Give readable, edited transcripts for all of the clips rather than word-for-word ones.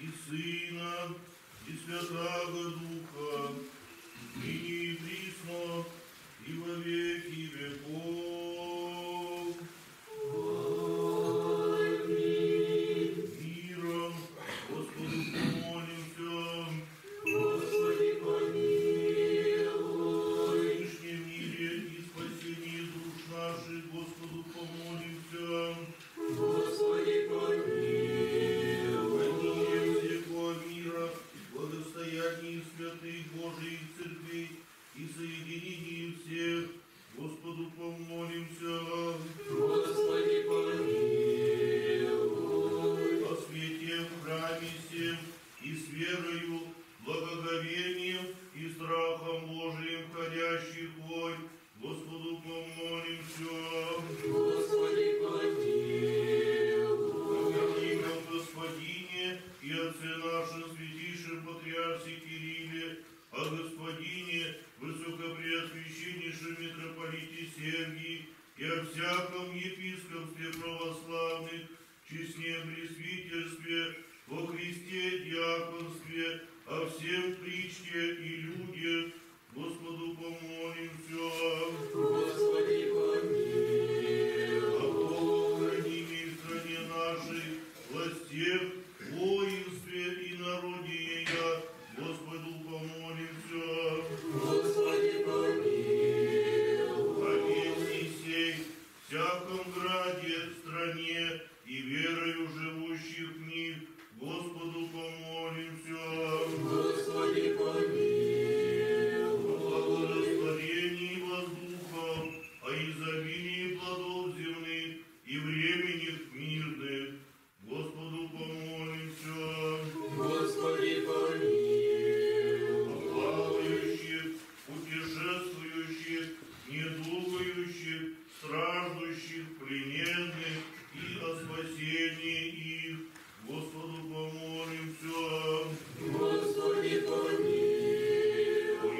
и Сына, и Святаго Духа, ныне и присно, и во веки веков. Аминь. Миром Господу помолимся. Господи, помилуй. В нынешнем мире и спасении душ наших Господу помолимся. Господи, помилуй. Помилуй всякого мира, благостояние святых Божиих церквей, и соединение всех, Господу помолимся. Господи, помилуй. О свете в храме всем, и с верою, благоговением и страхом Божиим ходящих вой, Господу помолимся. Господи, помилуй. О великом Господине и Отце нашем святейшем Патриарсе Кирилле, о Господине Высокопреосвященнейшем митрополите Сергии и о всяком епископстве православных, честне пресвитерстве, во Христе диаконстве, о всем причте и людях, Господу помолимся. Господи, помилуй. О Богохранимой и стране нашей, властях, воинстве и народе ея, Господу помолимся. Господи, помилуй. О вести сей, всяком граде, стране и верою живущих в них, Господу помолимся. Господи, помилуй. О благословении воздухов, о изобилии плодов земных и времени мирных, Господу помолимся. Господи, помилуй. Путешествующих, недугающих, страждущих, плененных и о спасении их, Господу помолимся. Господи, помилуй.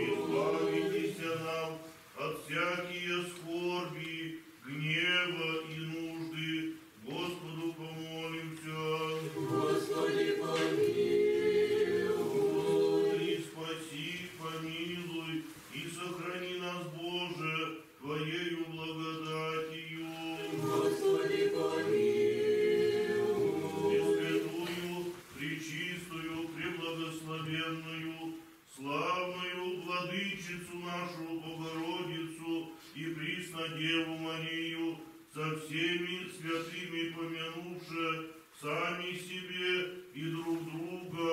Избавитесь нам от всякие скорби, гнева и нужды, Господу помолимся. Господи, помилуй. Спаси, помилуй и сохрани нас, Боже, Твоею благодатью. Господи, помилуй. Пресвятую, пречистую, преблагословенную, славную Владычицу нашу Богородицу и Преснодеву Марию, со всеми святыми помянувши сами себе и друг друга,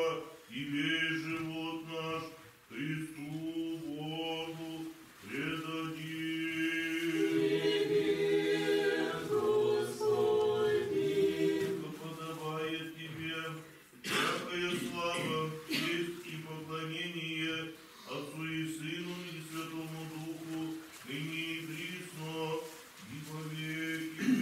и весь живот наш Христу Богу предадим. Господи, как подобает Тебе всякая слава, честь и поклонение Отцу и Сыну и Святому Духу, ныне и присно, и во веки веков.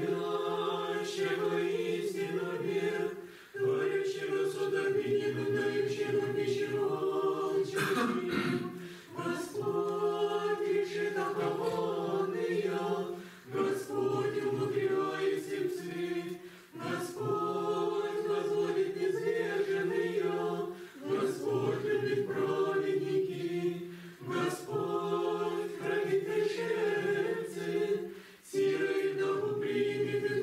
любящего истину век, творящего сударь и не дающего пищевод чужим. Господь решит окованные, Господь умудряет сердцы, Господь возводит низверженные, Господь любит праведники, Господь хранит решенцы, сирой в ногу примет.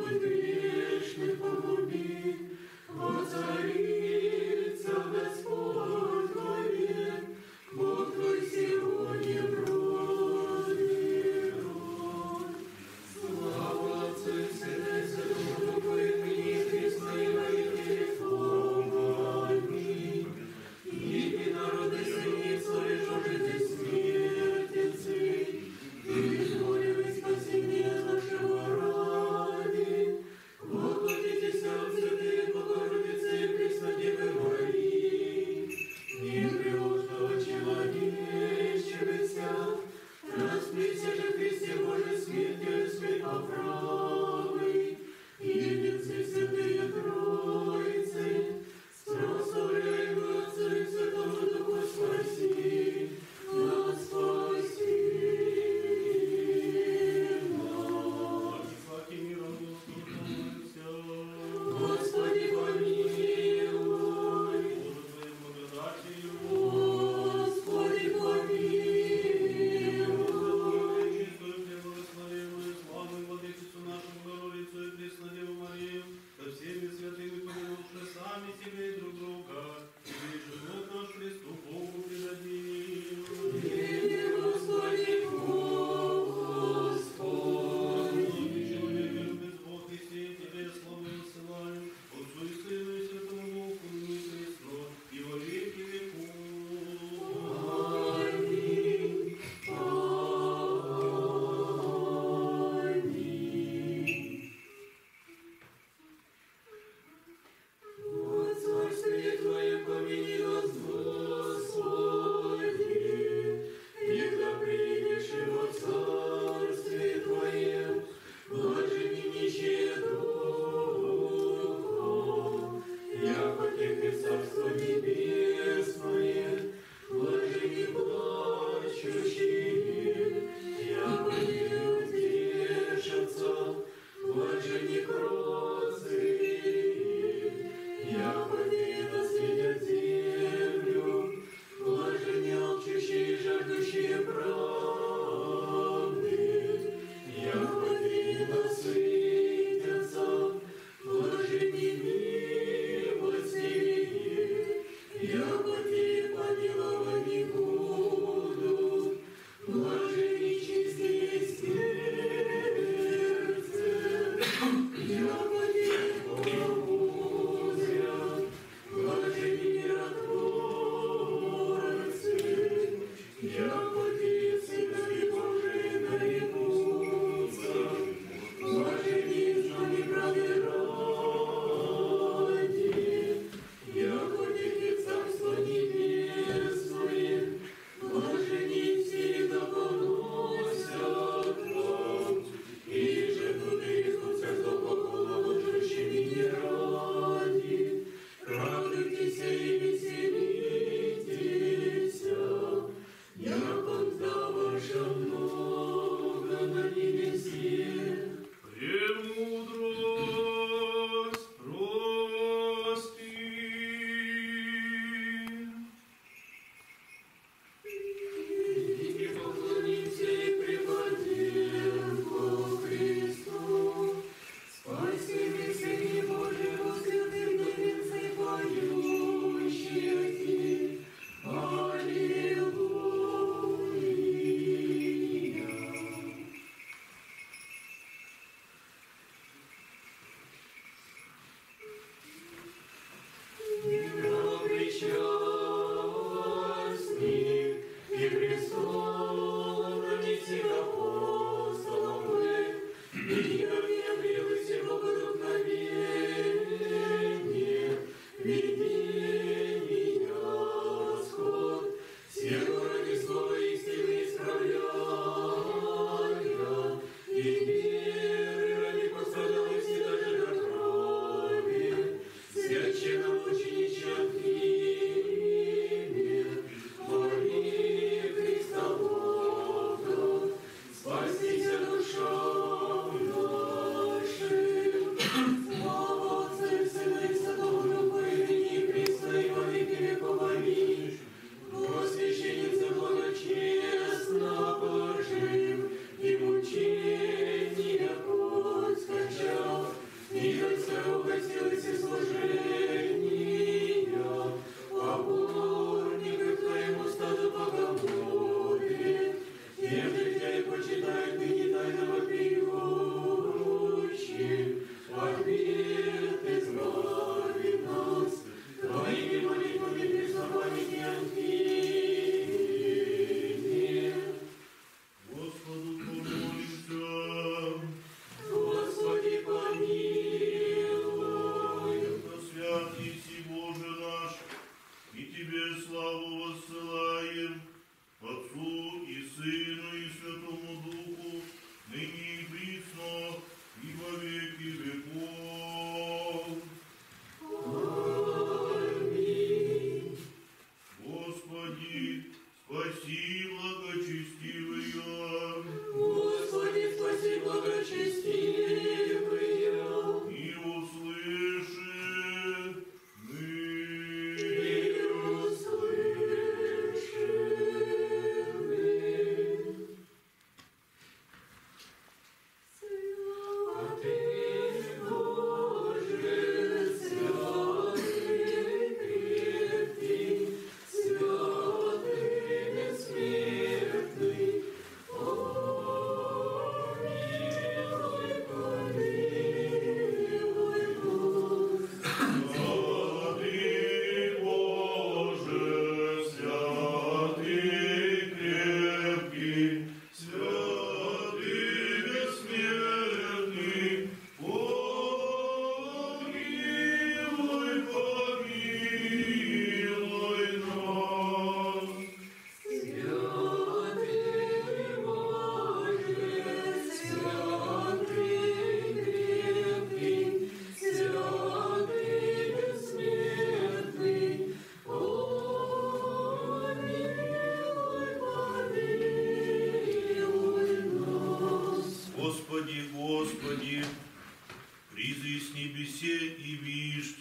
призы с небесе и вишь,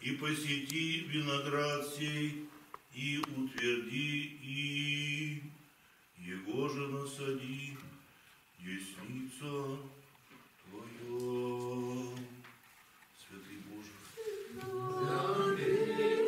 и посети виноград сей, и утверди, и его же насади, десница твоя. Святый Боже. Мир всем.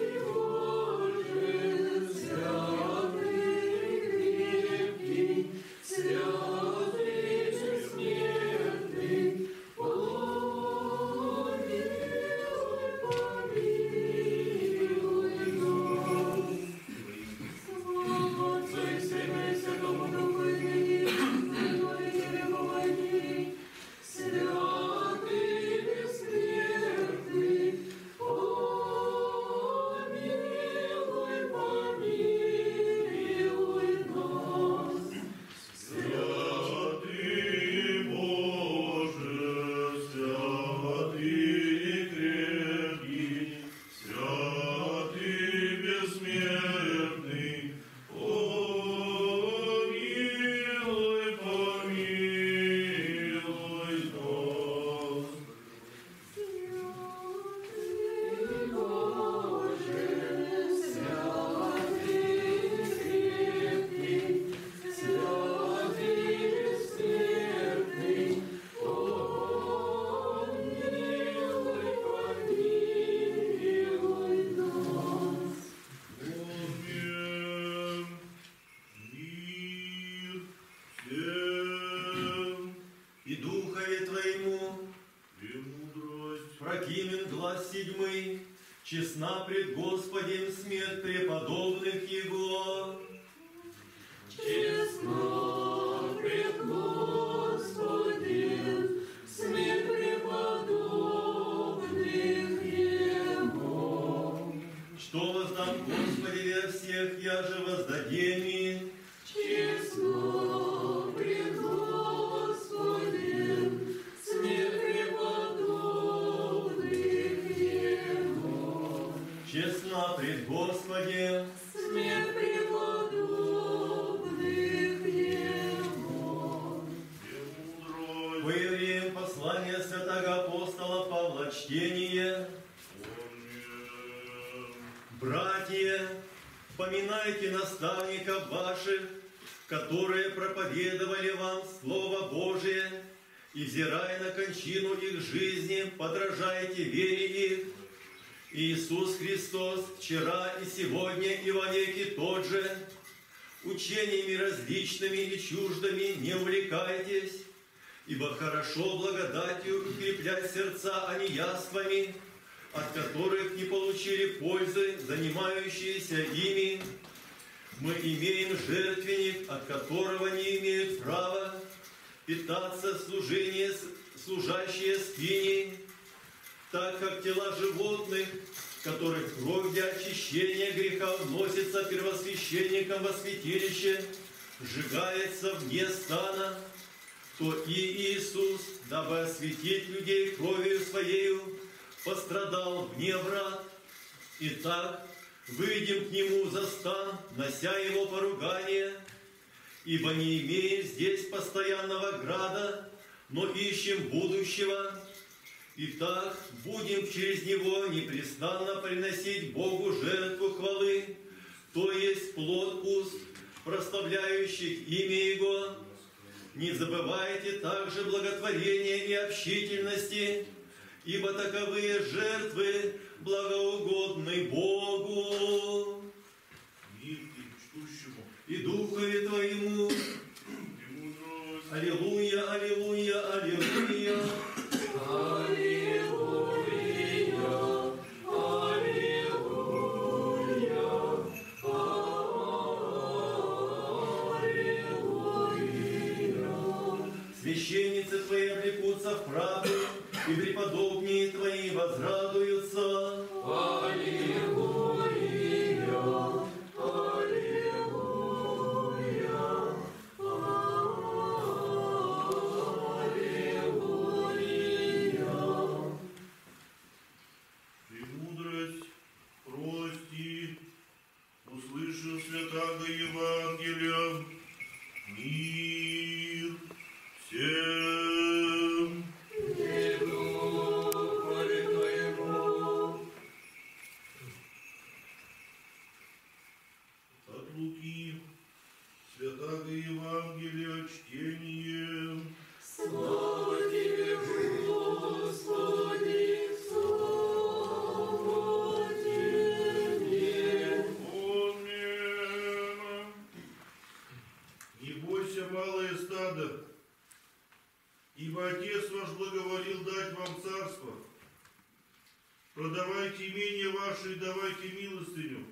продавайте имение ваше и давайте милостыню.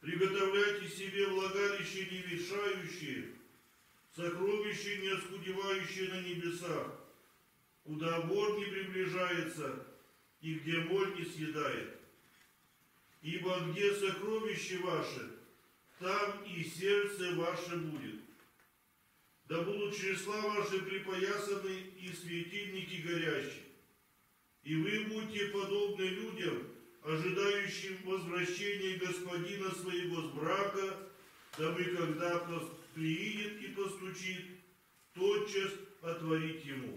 Приготовляйте себе влагалище не ветшающее, сокровище не оскудевающее на небесах, куда вор не приближается и где моль не съедает. Ибо где сокровище ваше, там и сердце ваше будет. Да будут чресла ваши припоясаны и светильники горящие. И вы будете подобны людям, ожидающим возвращения Господина своего с брака, дабы когда приидет и постучит, тотчас отворить ему.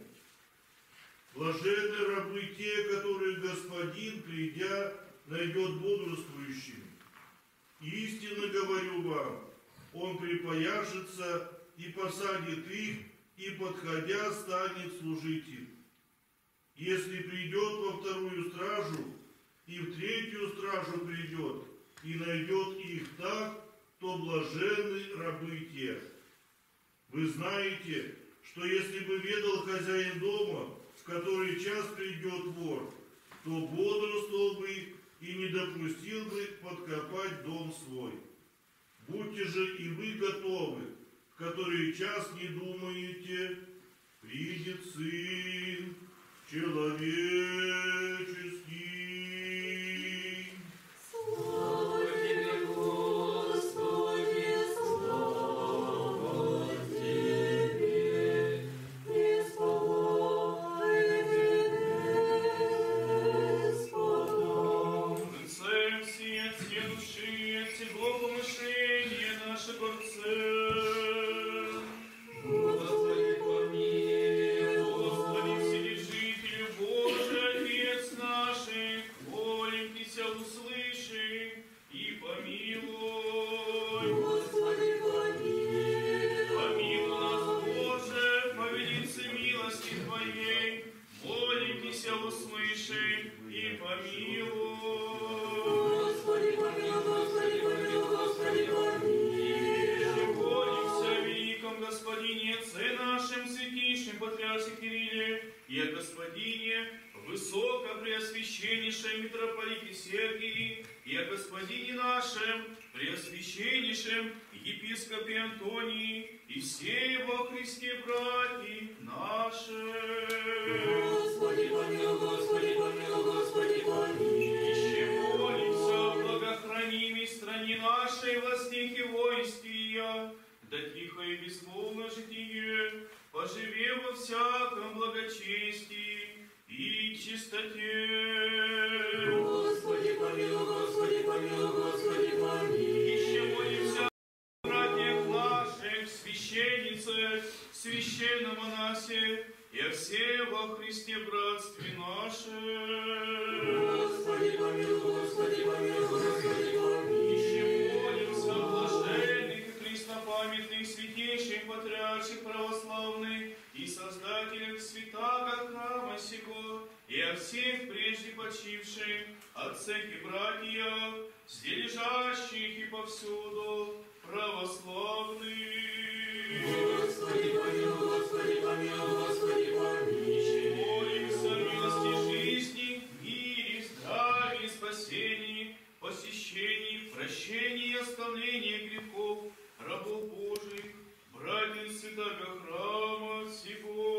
Блаженны рабы те, которые Господин, придя, найдет бодрствующими. Истинно говорю вам, он припояшется и посадит их, и, подходя, станет служить им. Если придет во вторую стражу, и в третью стражу придет, и найдет их так, то блаженны рабы те. Вы знаете, что если бы ведал хозяин дома, в который час придет вор, то бодрствовал бы и не допустил бы подкопать дом свой. Будьте же и вы готовы, в который час не думаете, придет Сын Человеческий. Слава Тебе, Господи, слава Тебе, исполни Господом. Лицем все, все души, всего помышления наши борцы. Высокопреосвященнейшем митрополите Сергии и о Господине нашем, преосвященнейшем епископе Антонии и все его Христе братья наши. Господи, помилуй, Господи, помилуй, Господи, помилуй. Еще молимся, благохраними стране нашей властники воинствия, да тихо и безмолвно житие, поживем во всяком благочестии и чистоте. Господи, помилуй, Господи, помилуй, Господи, помилуй. Еще молимся о братьях наших, священнице, священном монасе и о всем во Христе братстве нашем. Господи, помилуй, Господи, помилуй, Господи, помилуй. Еще молимся о блаженных и христопамятных святейших патриарших православных и создателях святаго храма сего, и о всех прежде почивших, отцах и братьях, все лежащих и повсюду православных. Господи, помилуй, Господи, помилуй, Господи, помилуй. Еще молимся милости жизни, мире, здравии, спасении, посещении, прощении и оставлении грехов рабов Божьих, братьев святаго храма сего.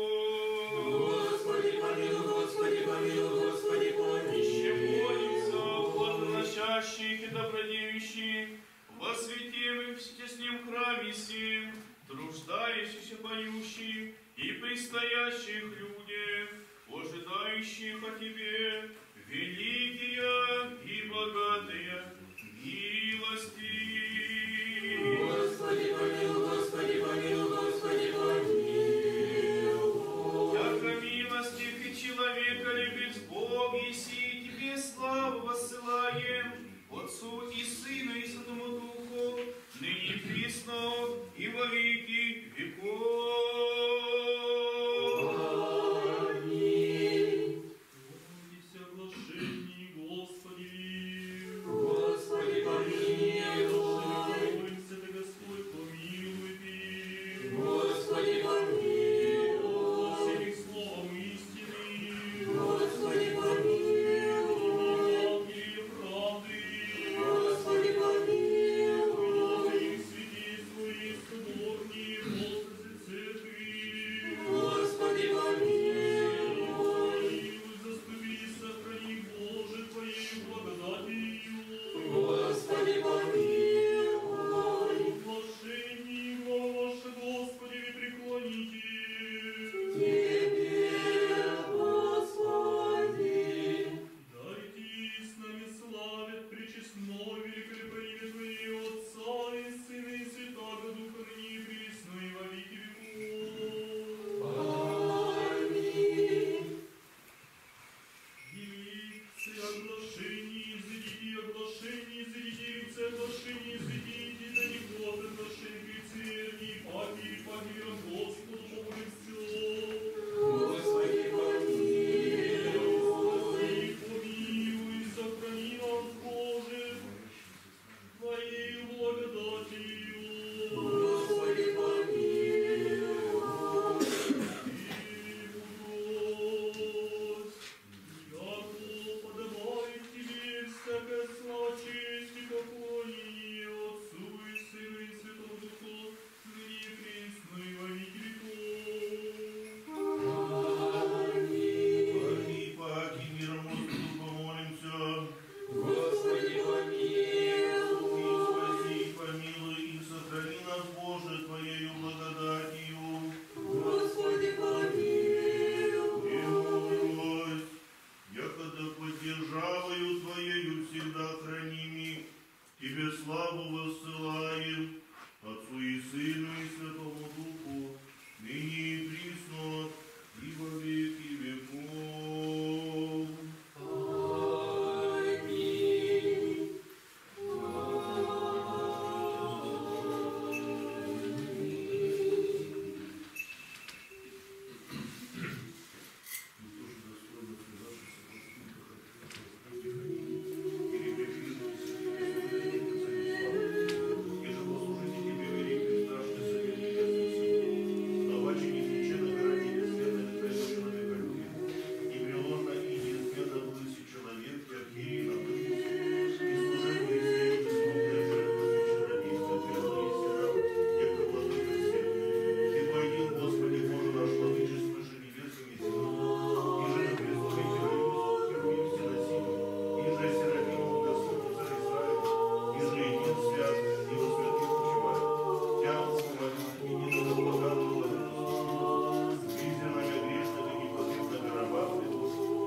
Господи, помилуй, Господи, помилуй, Господи, помилуй. Еще молимся, благоносящих и добродеющих, во святем и всетеснем храме сем, труждающихся, поющих и предстоящих людям, ожидающих о Тебе великие и богатые милости. Господи, помилуй, Господи, помилуй, Господи, помилуй. Яко милостив и человека любит Бог, еси Тебе славу воссылаем, Отцу и Сыну и Святому Духу, ныне присно и во веки веков. Аминь.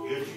Jesus.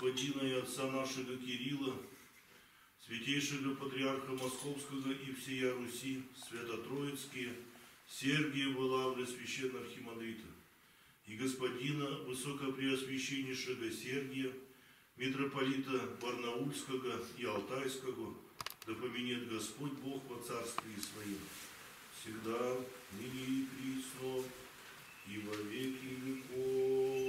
господина и отца нашего Кирилла, святейшего патриарха Московского и всея Руси, свято-троицкие, Сергия Валавля, священно-архимандрита, и господина высокопреосвященнейшего Сергия, митрополита Барнаульского и Алтайского, да поменет Господь Бог во Царстве Своем, всегда, ныне и присно, и во веки веков.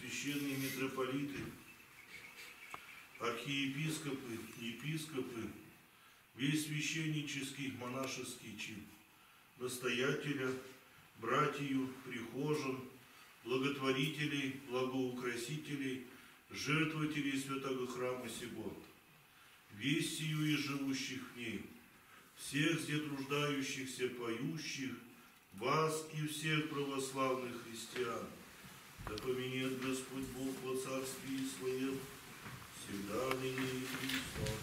Священные митрополиты, архиепископы, епископы, весь священнический монашеский чин, настоятеля, братью, прихожан, благотворителей, благоукрасителей, жертвователей святого храма сего, весь сию и живущих в ней, всех здесь труждающихся, поющих, вас и всех православных христиан. Да поменет Господь Бог во Царстве Своем, всегда, ныне и присно.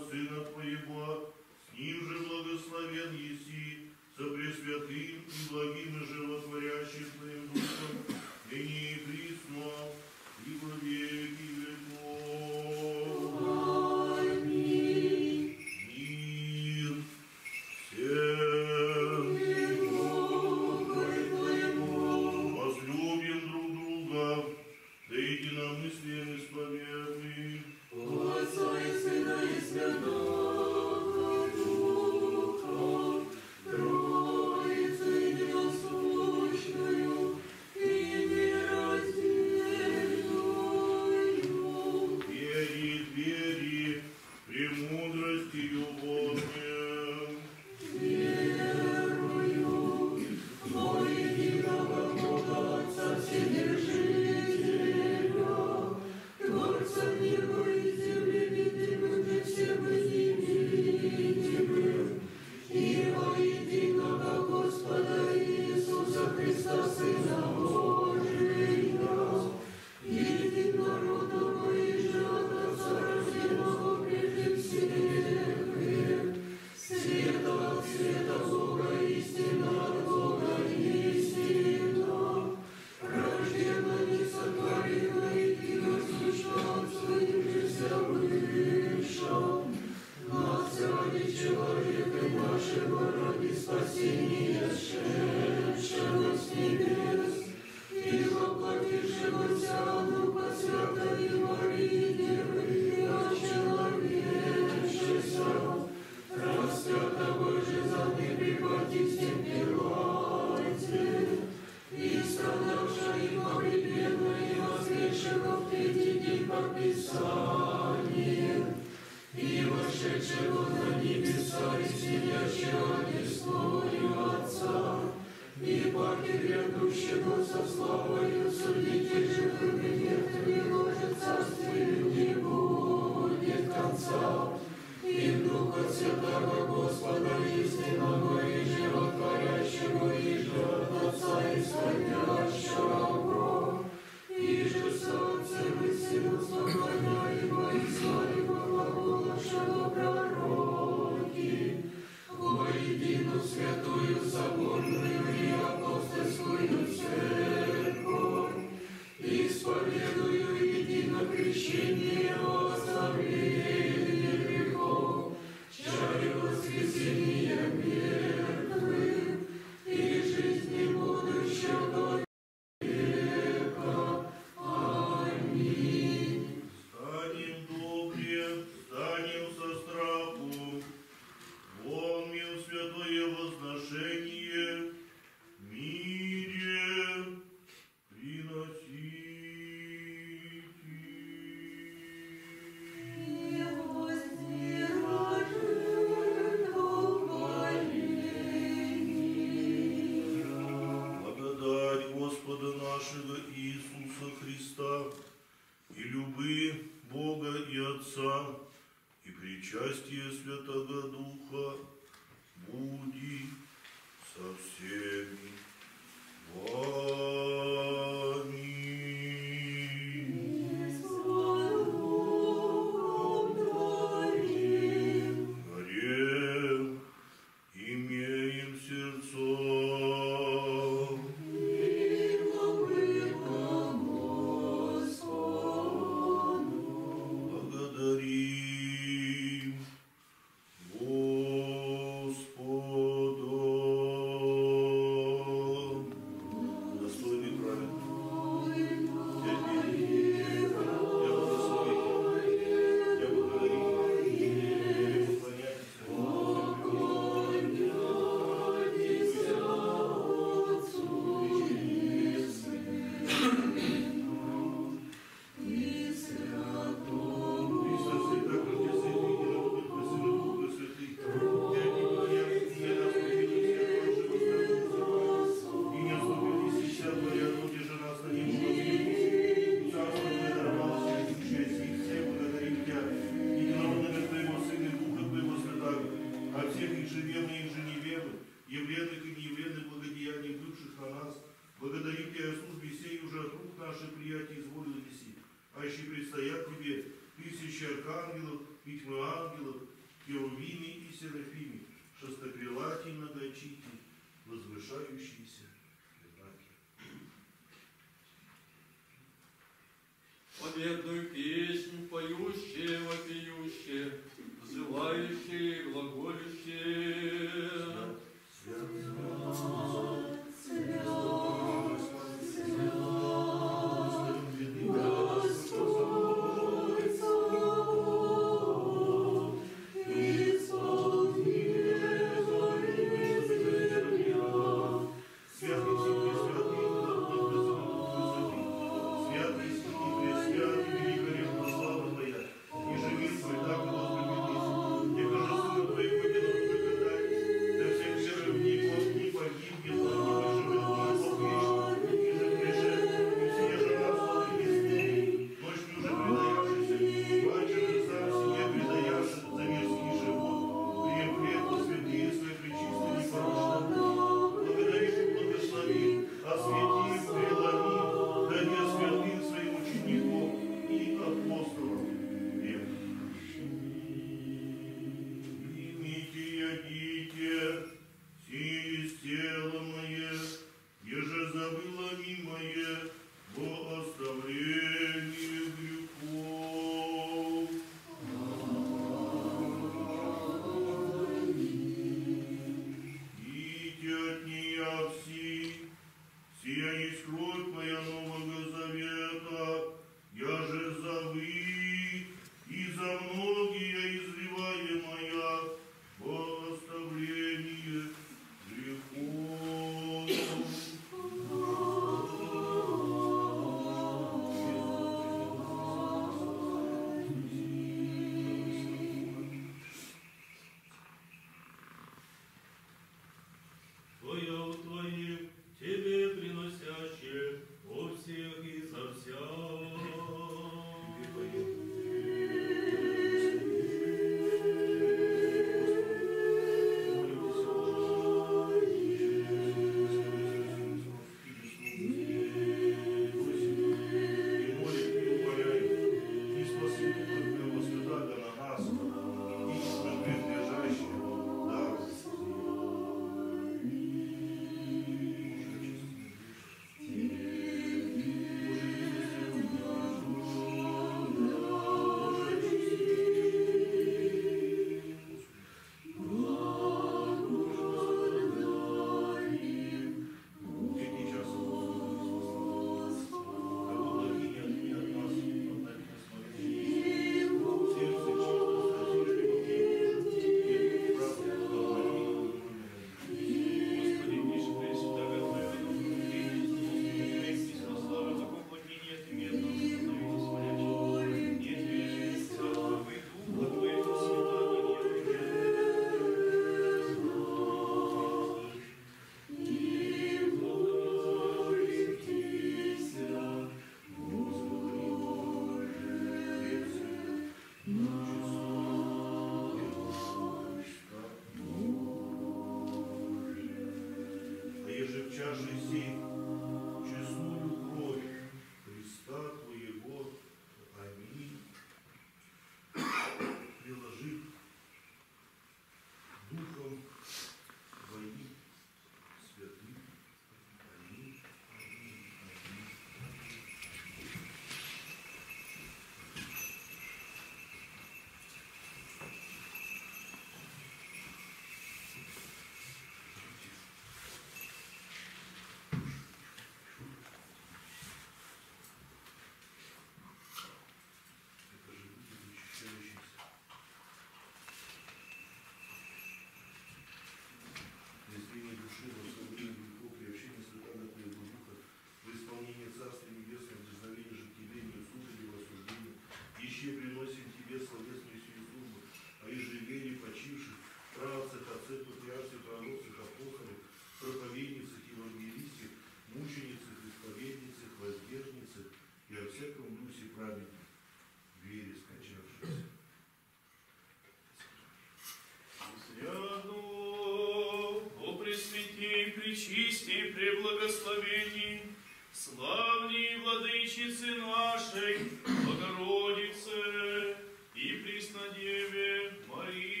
на Деве Марии.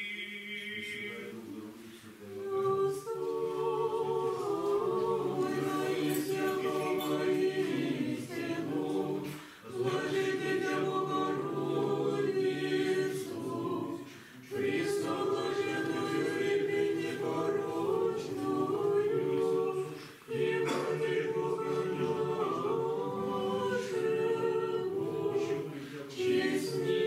Господь, молися, Блажите Тя Богородицу, Христа блаженную и пренепорочную, и Матери Бога нашего, честь Господи, помилуй.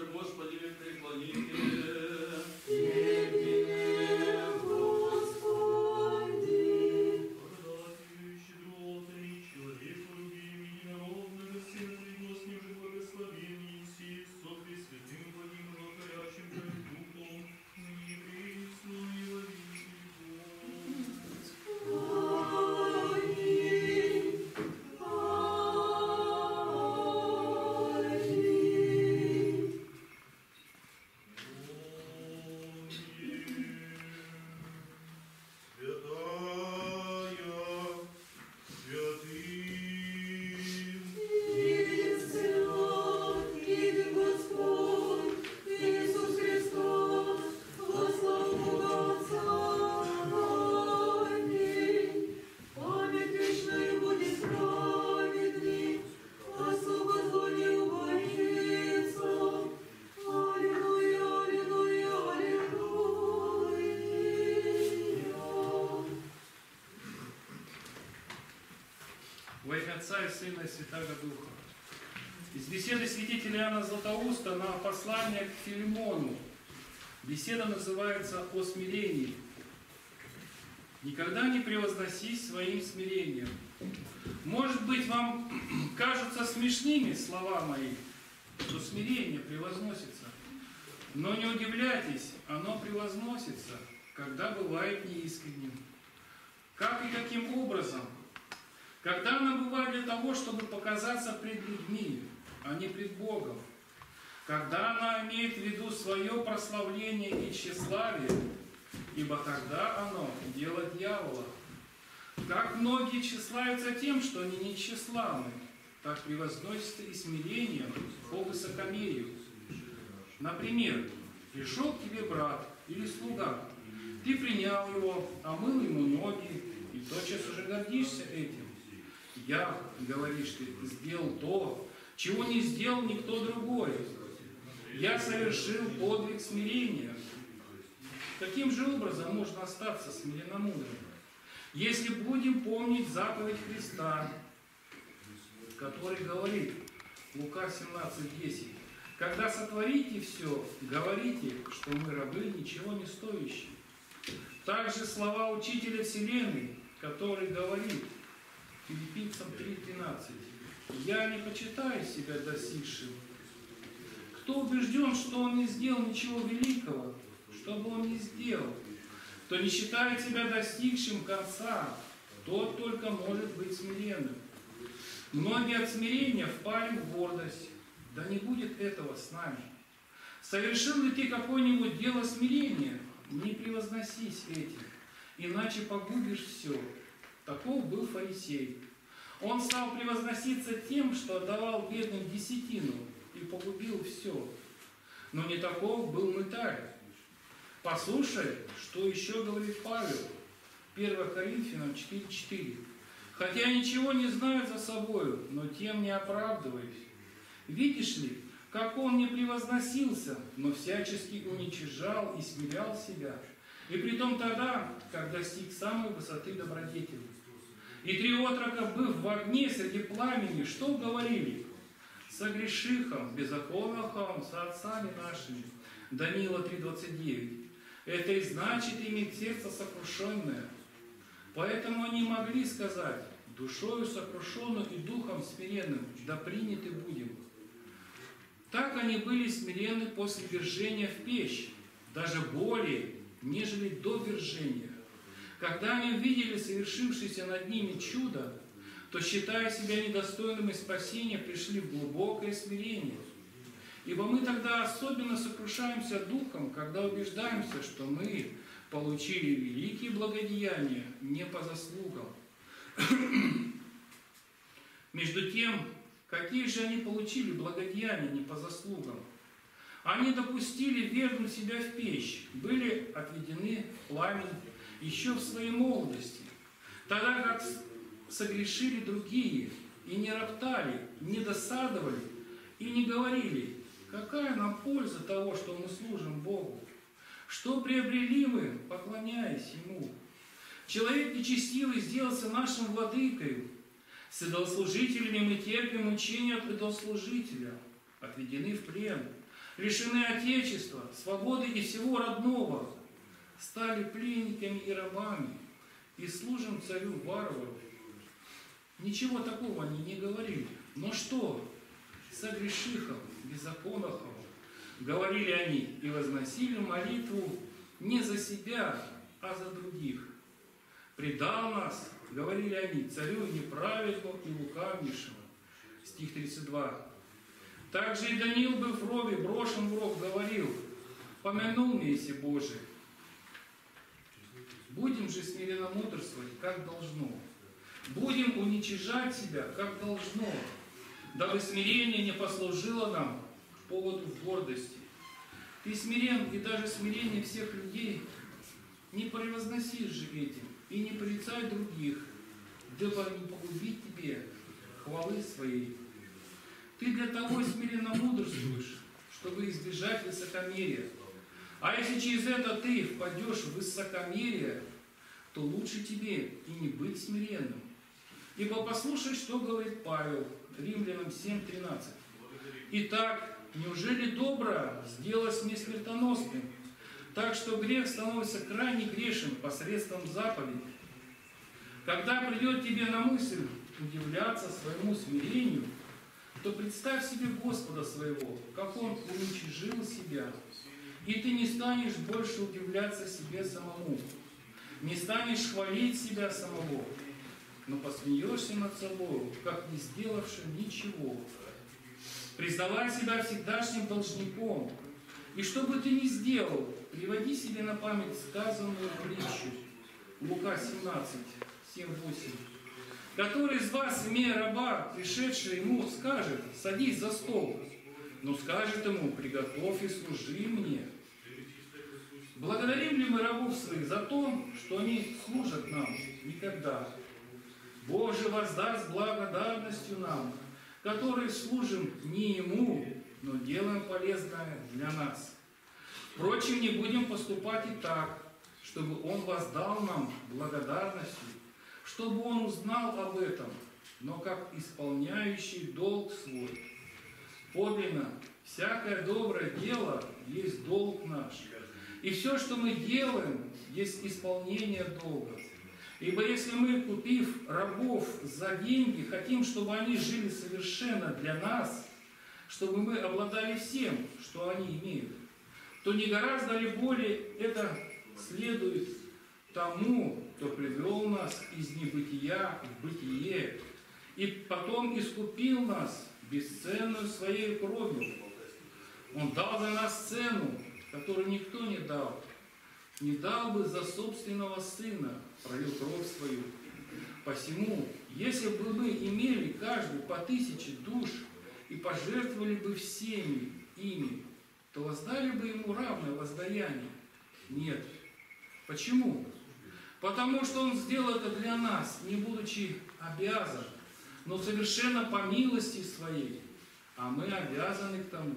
наши, Господи, преклони тебе. Из беседы святителя Иоанна Златоуста на послание к Филимону. Беседа называется «О смирении». Никогда не превозносись своим смирением. Может быть, вам кажутся смешными слова мои, что смирение превозносится. Но не удивляйтесь, оно превозносится, когда бывает неискренним. Как и каким образом? Когда она бывает для того, чтобы показаться пред людьми, а не пред Богом. Когда она имеет в виду свое прославление и тщеславие, ибо тогда оно – дело дьявола. Как многие тщеславятся тем, что они не тщеславны, так превозносятся и смирением по высокомерию. Например, пришел к тебе брат или слуга, ты принял его, омыл ему ноги, и тотчас уже гордишься этим. Я, говоришь ты, сделал то, чего не сделал никто другой. Я совершил подвиг смирения. Каким же образом можно остаться смиренномудрым, если будем помнить заповедь Христа, который говорит, Лука 17:10, когда сотворите все, говорите, что мы рабы ничего не стоящие. Также слова Учителя Вселенной, который говорит, Филиппийцам 3:13. «Я не почитаю себя досильшим. Кто убежден, что он не сделал ничего великого, что бы он ни сделал, кто не считает себя достигшим конца, тот только может быть смиренным. Многие от смирения впали в гордость. Да не будет этого с нами. Совершил ли ты какое-нибудь дело смирения? Не превозносись этим, иначе погубишь все». Таков был фарисей. Он стал превозноситься тем, что отдавал бедным десятину и погубил все. Но не таков был мытарь. Послушай, что еще говорит Павел, 1 Коринфянам 4:4. Хотя ничего не знаю за собою, но тем не оправдываюсь. Видишь ли, как он не превозносился, но всячески уничижал и смирял себя. И притом тогда, как достиг самой высоты добродетели. И три отрока, быв в огне среди пламени, что говорили? Согрешихом, беззаконнохом, со отцами нашими. Данила 3:29. Это и значит иметь сердце сокрушенное. Поэтому они могли сказать, душою сокрушенную и духом смиренным, да приняты будем. Так они были смирены после вержения в печь, даже более, нежели до вержения. Когда они увидели совершившееся над ними чудо, то, считая себя недостойными спасения, пришли в глубокое смирение. Ибо мы тогда особенно сокрушаемся духом, когда убеждаемся, что мы получили великие благодеяния не по заслугам. Между тем, какие же они получили благодеяния не по заслугам? Они допустили верно себя в печь, были отведены в пламень еще в своей молодости, тогда как согрешили другие и не роптали, не досадовали и не говорили, какая нам польза того, что мы служим Богу, что приобрели мы, поклоняясь Ему. Человек нечестивый сделался нашим владыкой, с идолослужителями мы терпим мучения от идолослужителя, отведены в плен. лишены Отечества, свободы и всего родного, стали пленниками и рабами, и служим царю варвару. Ничего такого они не говорили. Но что? Согрешихом, беззаконахом, говорили они, и возносили молитву не за себя, а за других. Предал нас, говорили они, царю неправедному и лукавнейшему. Стих 32. Также и Даниил, быв в рове, брошен в ров, говорил, помянул милости Божий. Будем же смиренно мудрствовать, как должно. Будем уничижать себя, как должно, дабы смирение не послужило нам поводу гордости. Ты смирен, и даже смирение всех людей не превозноси же этим, и не порицай других, дабы не погубить тебе хвалы своей. Ты для того смиренно мудрствуешь, чтобы избежать высокомерия. А если через это ты впадешь в высокомерие, то лучше тебе и не быть смиренным. Ибо послушай, что говорит Павел, Римлянам 7:13. Итак, неужели добро сделалось мне смертоносным, так что грех становится крайне грешен посредством заповедей? Когда придет тебе на мысль удивляться своему смирению, то представь себе Господа своего, как Он уничижил себя, и ты не станешь больше удивляться себе самому, не станешь хвалить себя самого, но посмеешься над собой, как не сделавшим ничего. Признавай себя всегдашним должником, и что бы ты ни сделал, приводи себе на память сказанную притчу Лука 17:7-8. Который из вас, имея раба, пришедший ему, скажет, садись за стол, но скажет ему, приготовь и служи мне. Благодарим ли мы рабов своих за то, что они служат нам? Никогда. Бог же воздаст благодарностью нам, которые служим не Ему, но делаем полезное для нас. Впрочем, не будем поступать и так, чтобы Он воздал нам благодарностью, чтобы Он узнал об этом, но как исполняющий долг свой. Подлинно, всякое доброе дело есть долг наш. И все, что мы делаем, есть исполнение долга. Ибо если мы, купив рабов за деньги, хотим, чтобы они жили совершенно для нас, чтобы мы обладали всем, что они имеют, то не гораздо ли более это следует тому, кто привел нас из небытия в бытие, и потом искупил нас бесценную своей кровью. Он дал за нас цену, которую никто не дал. Не дал бы за собственного сына, пролил кровь свою. Посему, если бы мы имели каждый по 1000 душ и пожертвовали бы всеми ими, то воздали бы ему равное воздаяние. Нет. Почему? Потому что он сделал это для нас, не будучи обязан, но совершенно по милости своей, а мы обязаны к тому.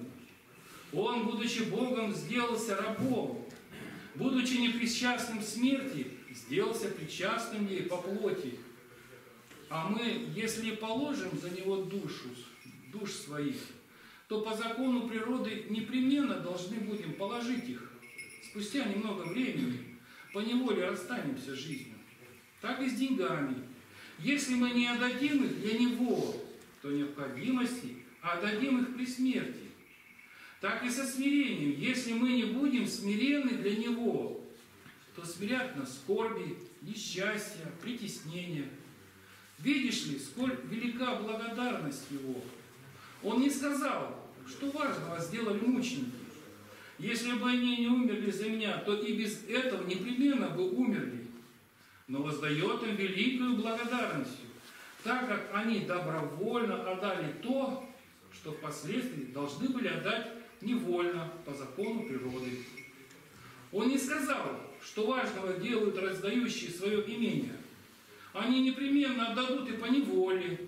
Он, будучи Богом, сделался рабом, будучи непричастным смерти, сделался причастным ей по плоти. А мы, если положим за него душ своих, то по закону природы непременно должны будем положить их. Спустя немного времени поневоле расстанемся с жизнью. Так и с деньгами. Если мы не отдадим их для него, то необходимости, а отдадим их при смерти. Так и со смирением. Если мы не будем смиренны для Него, то смирят нас скорби, несчастья, притеснения. Видишь ли, сколь велика благодарность Его. Он не сказал, что важного сделали мученики. Если бы они не умерли за меня, то и без этого непременно бы умерли. Но воздает им великую благодарностью, так как они добровольно отдали то, что впоследствии должны были отдать невольно, по закону природы. Он не сказал, что важного делают раздающие свое имение. Они непременно отдадут и по неволе,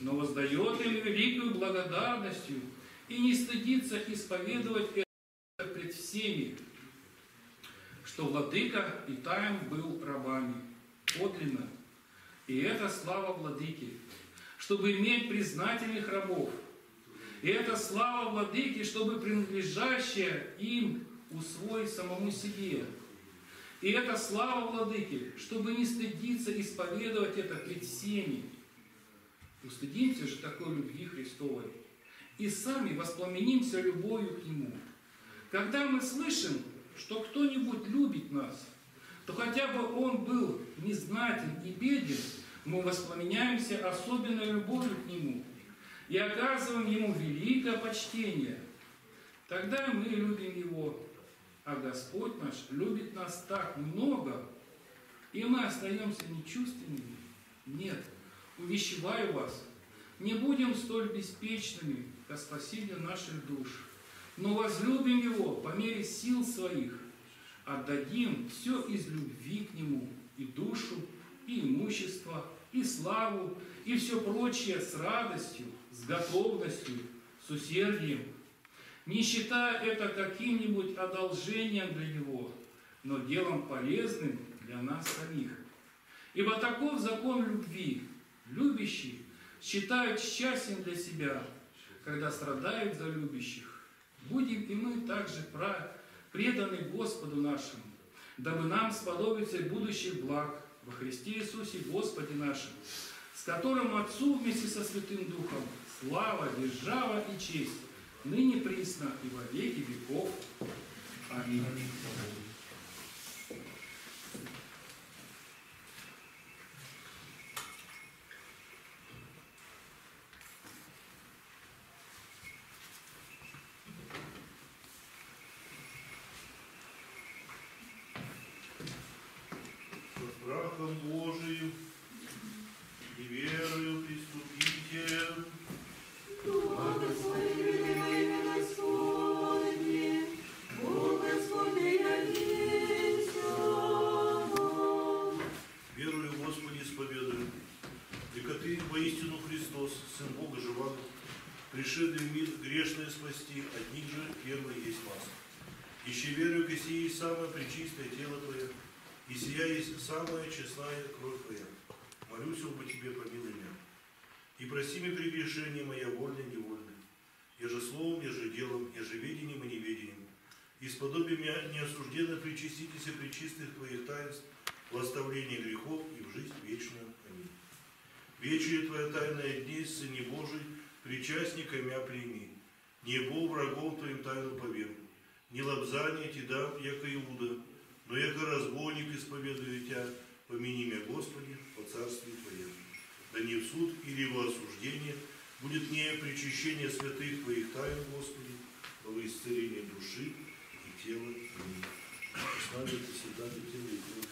но воздает им великую благодарностью и не стыдится исповедовать это пред всеми, что владыка и таем был рабами. Подлинно. И это слава владыке, чтобы иметь признательных рабов. И это слава Владыки, чтобы принадлежащее им усвоить самому себе. И это слава Владыки, чтобы не стыдиться исповедовать это пред всеми. Устыдимся же такой любви Христовой и сами воспламенимся любовью к Нему. Когда мы слышим, что кто-нибудь любит нас, то хотя бы он был незнатен и беден, мы воспламеняемся особенной любовью к Нему и оказываем Ему великое почтение. Тогда мы любим Его, а Господь наш любит нас так много, и мы остаемся нечувственными. Нет, увещеваю вас, не будем столь беспечными ко спасению наших душ, но возлюбим Его по мере сил своих, отдадим все из любви к Нему, и душу, и имущество, и славу, и все прочее с радостью, с готовностью, с усердием, не считая это каким-нибудь одолжением для Него, но делом полезным для нас самих. Ибо таков закон любви, любящий считают счастьем для себя, когда страдают за любящих. Будем и мы также преданы Господу нашему, дабы нам сподобиться будущих благ во Христе Иисусе Господе нашим, с которым Отцу вместе со Святым Духом слава, держава и честь, ныне присно и во веки веков. Аминь. Божию и верою приступите Бог Господи, верую, Господи, с победою, яко Ты воистину Христос, Сын Бога жива, пришедший в мир грешное спасти, одних же первый есть вас. Еще верую, ко сии самое пречистое тело Твое, и сия есть самая честная кровь Твоя. Молюсь оба Тебе, помилуй меня. И прости мне прегрешение мое, вольное и невольное, еже словом, еже делом, еже ведением и неведением. И сподоби меня неосужденно причаститеся при чистых Твоих таинств, в оставлении грехов и в жизнь вечную. Аминь. Вечере Твоя тайная дней, Сыне Божий, причастника мя прими. Не бо врагом Твоим тайну повем, не лобзание Ти дам, яко Иуда, но яко разбойник исповедую Тебя, помяни меня, Господи, по царству Твоему. Да не в суд или во осуждение будет не причащение святых Твоих тайн, Господи, но во исцеление души и тела. Аминь. Слава Тебе всегда, и тело, и кровь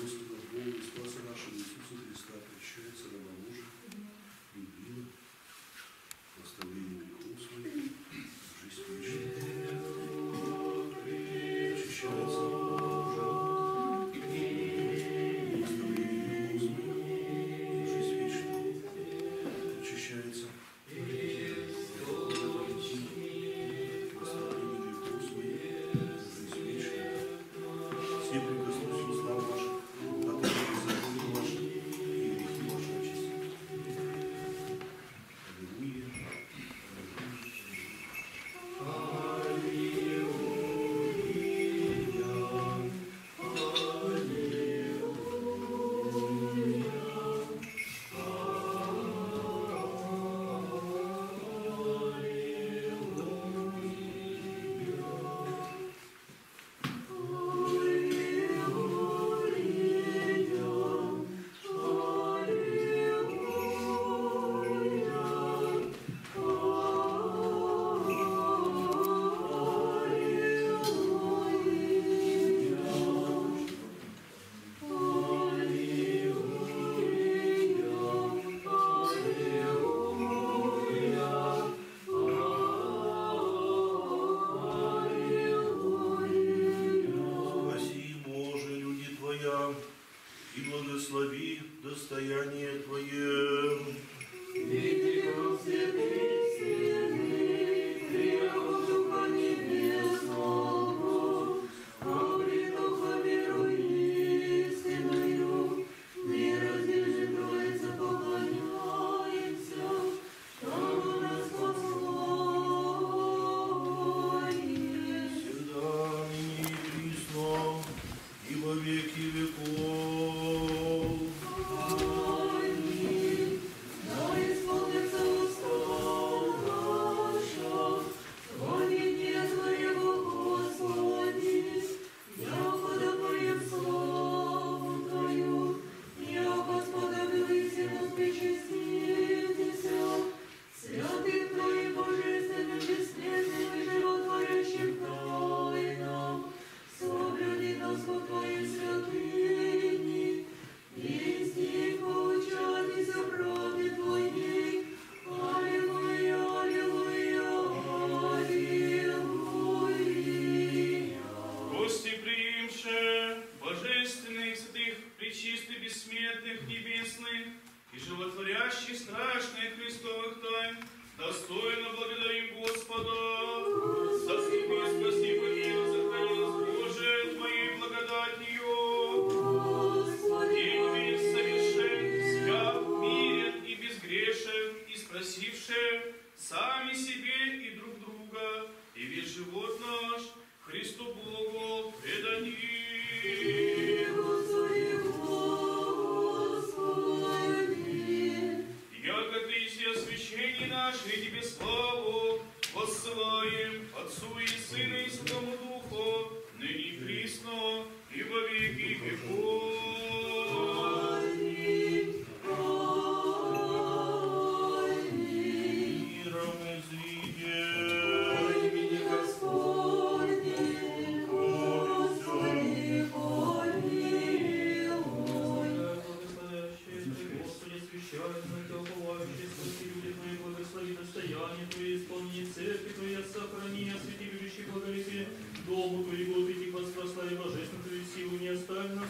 Господа Бога и Спаса нашего Иисуса Христа, причащается нам мужа, любви, восставление грехов своих, жизнь вечная, причащается.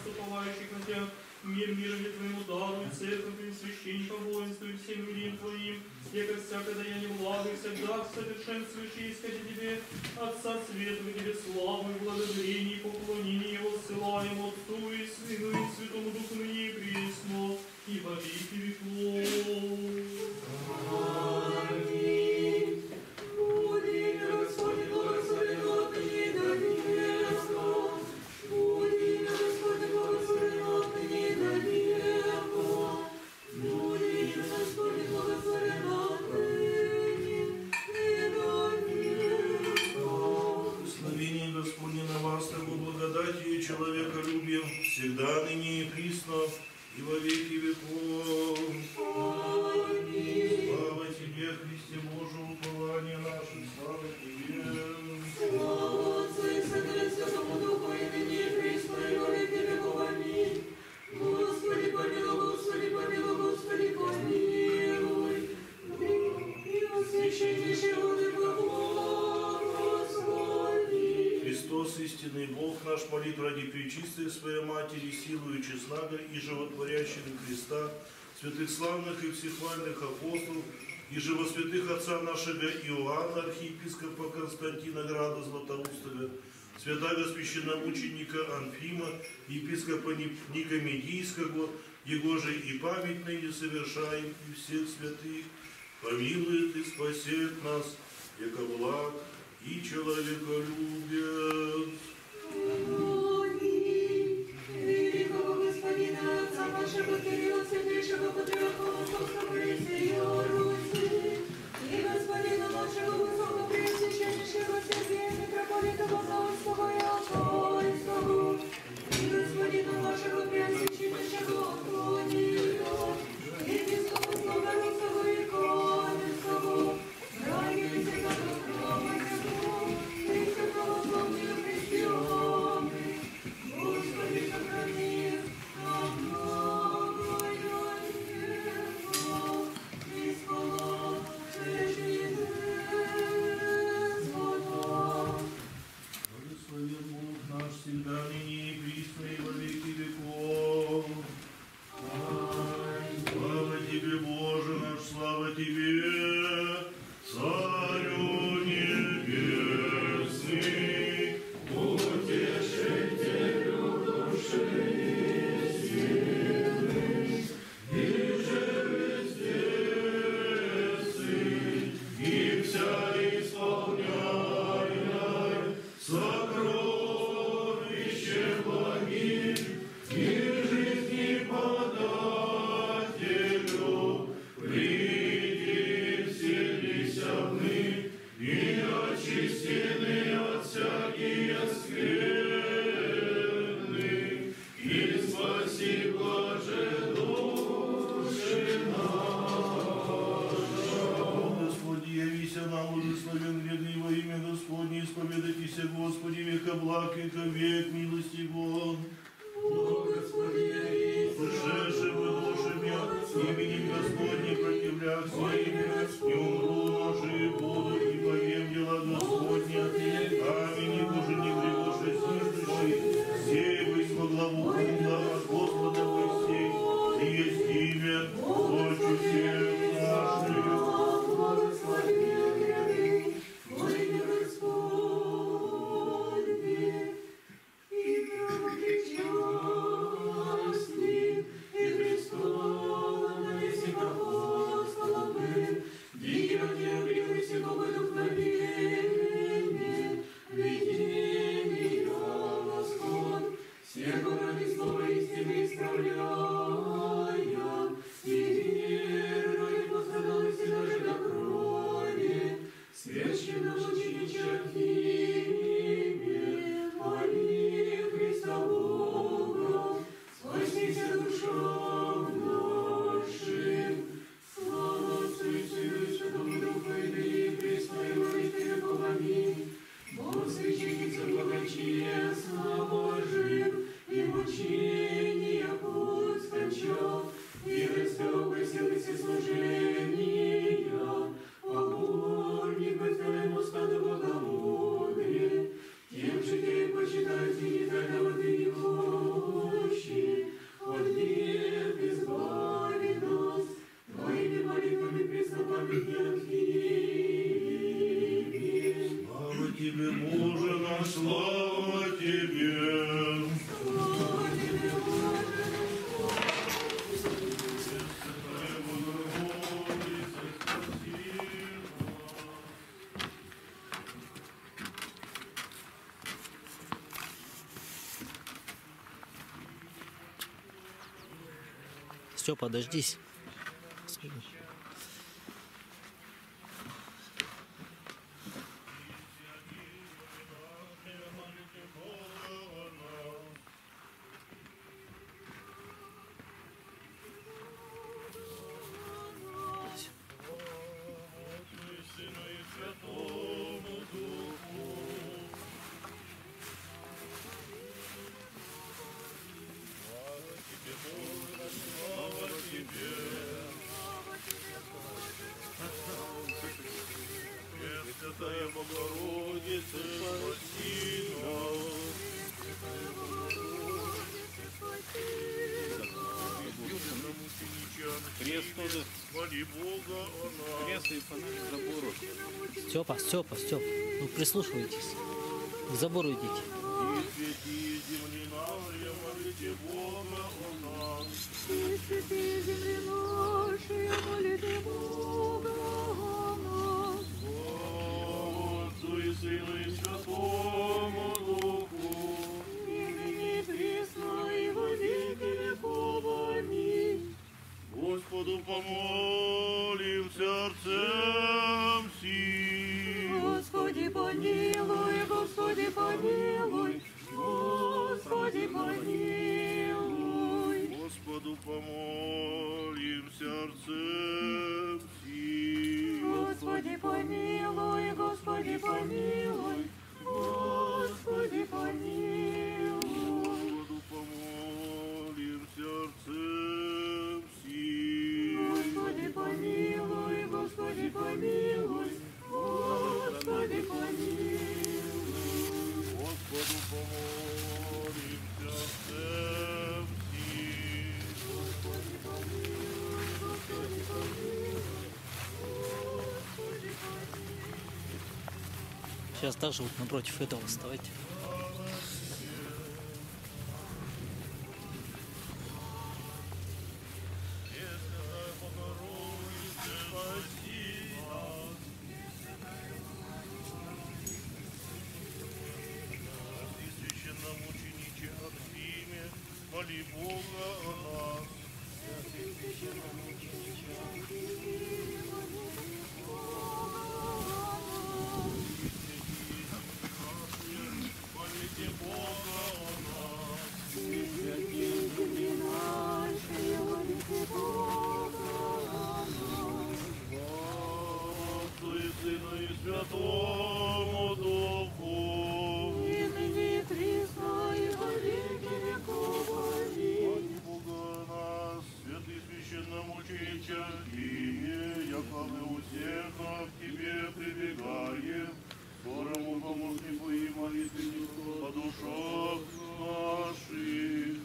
наступающих на тебя. Мир, мир ли твоему дару, и церковь, и священникам воинству, и всем мирим твоим. Якорь всякое даяние влаги, всегда совершенствующий искать тебе. Отца светлый тебе славы, благодарение и поклонение его ссылаем Отцу и Сыну и Святому Духу ныне и пресно, и во веки веков. Аминь. Уди, Господи, благослови нас и до века. Уди, Господи, благослови нас и до века. Уди, Господи, благослови нас и до века. Благословение Господне вас, Его благодатью и человеколюбием, всегда, ныне и присно, и во веки веков. Аминь. Слава Тебе, Христе Божий, упование наше, слава Тебе. Слава Отцу и Сыну и Святому Духу, и ныне и присно, и во веки веков. Аминь. Господи, помилуй, Господи, помилуй, Господи, помилуй. Милостивый, священнейший Отец Бог, Господи. Христос, истинный Бог наш, молит ради пречистой Своей Матери, силою честного и животворящего Христа, святых славных и всехвальных апостолов, и живосвятых отца нашего Иоанна, архиепископа Константина Града Златоустова, святого священномученика Анфима, епископа Никомидийского, его же и память ныне совершаем, и всех святых, помилует и спасет нас, яко благ и человеколюбец. Великого Господина Отца нашего Кирилла, Святейшего Патриарха Московского и всей Руси, и Господина нашего Высокопреосвященнейшего Сергия, митрополита Барнаульского и Алтайского, и Господина нашего Преосвященнейшего Антония, и епископа Славгородского и Каменского, ранее всегда Почитайте недоговор его, все, подождись. Степа, Степа, Степа, ну прислушивайтесь, к забору идите. Господу помолим сердцем сил. Господи, помилуй, Господи, помилуй, Господи, помилуй. Господу помолим сердцем сил. Господи, помилуй, Господи, помилуй, Господи, помилуй. Господу помолим сердцем сил. Господи, помилуй, Господи, помилуй, Господи, помилуй. Господу помолим сердцем сил. Господи, помилуй, Господи, помилуй, Господи, помилуй. Сейчас также вот напротив этого вставайте. Моли Бога о нас. Молите Бога о нас. Святители наши, молите Бога о нас. Отцу и Сыну и Святому Духу. И ныне присно и во веки веков. Молите Бога о нас, святый священномучениче Кирилл, яковы усердно к Тебе прибегаем. Скорому помощнику и молитвеннику по душам наших.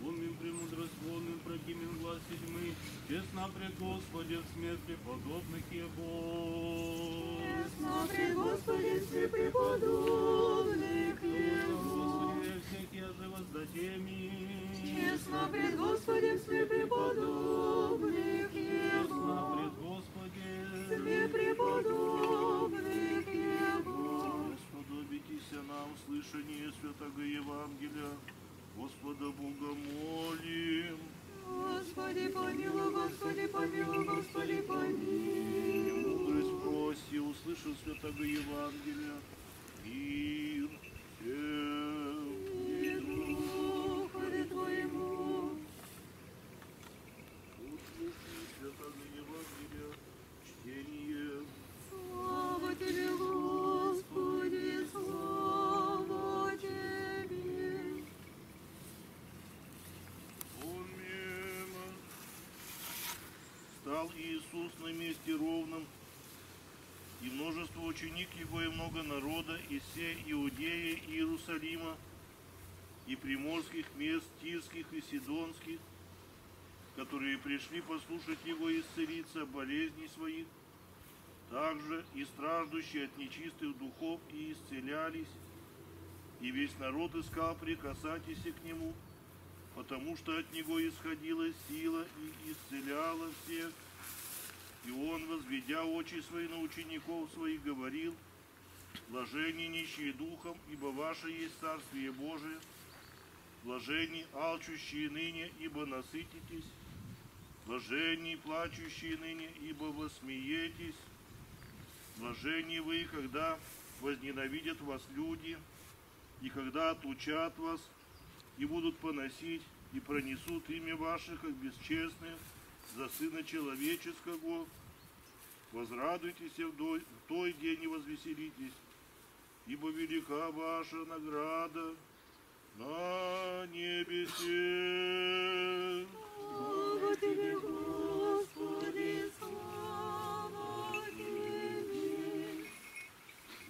Умным, премудросводным, прогимен власть тьмы, честно пред Господем смерти подобных Его. Честно пред Господем смерти подобных Его. Честно пред Господем смерти подобных Его. Честно пред Господем смерти подобных Его. Сподобитесь нам слышание святого Евангелия. Господа Бога молим. Господи, помилуй, Господи, помилуй, Господи, помилуй. Мудрость проси, услышал святого Евангелия. Мир всем. И Духове Твоему. Услыши святого Евангелия. Чтение. Слава Тебе, Господи, слава Тебе. Стал Иисус на месте ровном, и множество ученик Его, и много народа, и все Иудеи, и Иерусалима, и приморских мест, тирских и сидонских, которые пришли послушать Его и исцелиться болезней своих, также и страждущие от нечистых духов и исцелялись, и весь народ искал прикасаться к Нему, потому что от Него исходила сила и исцеляла всех. И Он, возведя очи свои на учеников своих, говорил: «Блаженны нищие духом, ибо ваше есть Царствие Божие. Блаженны алчущие ныне, ибо насытитесь. Блаженни плачущие ныне, ибо восмеетесь. Блаженни вы, когда возненавидят вас люди, и когда отлучат вас, и будут поносить, и пронесут имя ваше, как бесчестное, за Сына Человеческого. Возрадуйтесь в той день и возвеселитесь, ибо велика ваша награда на небесе. Слава тебе, Господи, слава тебе.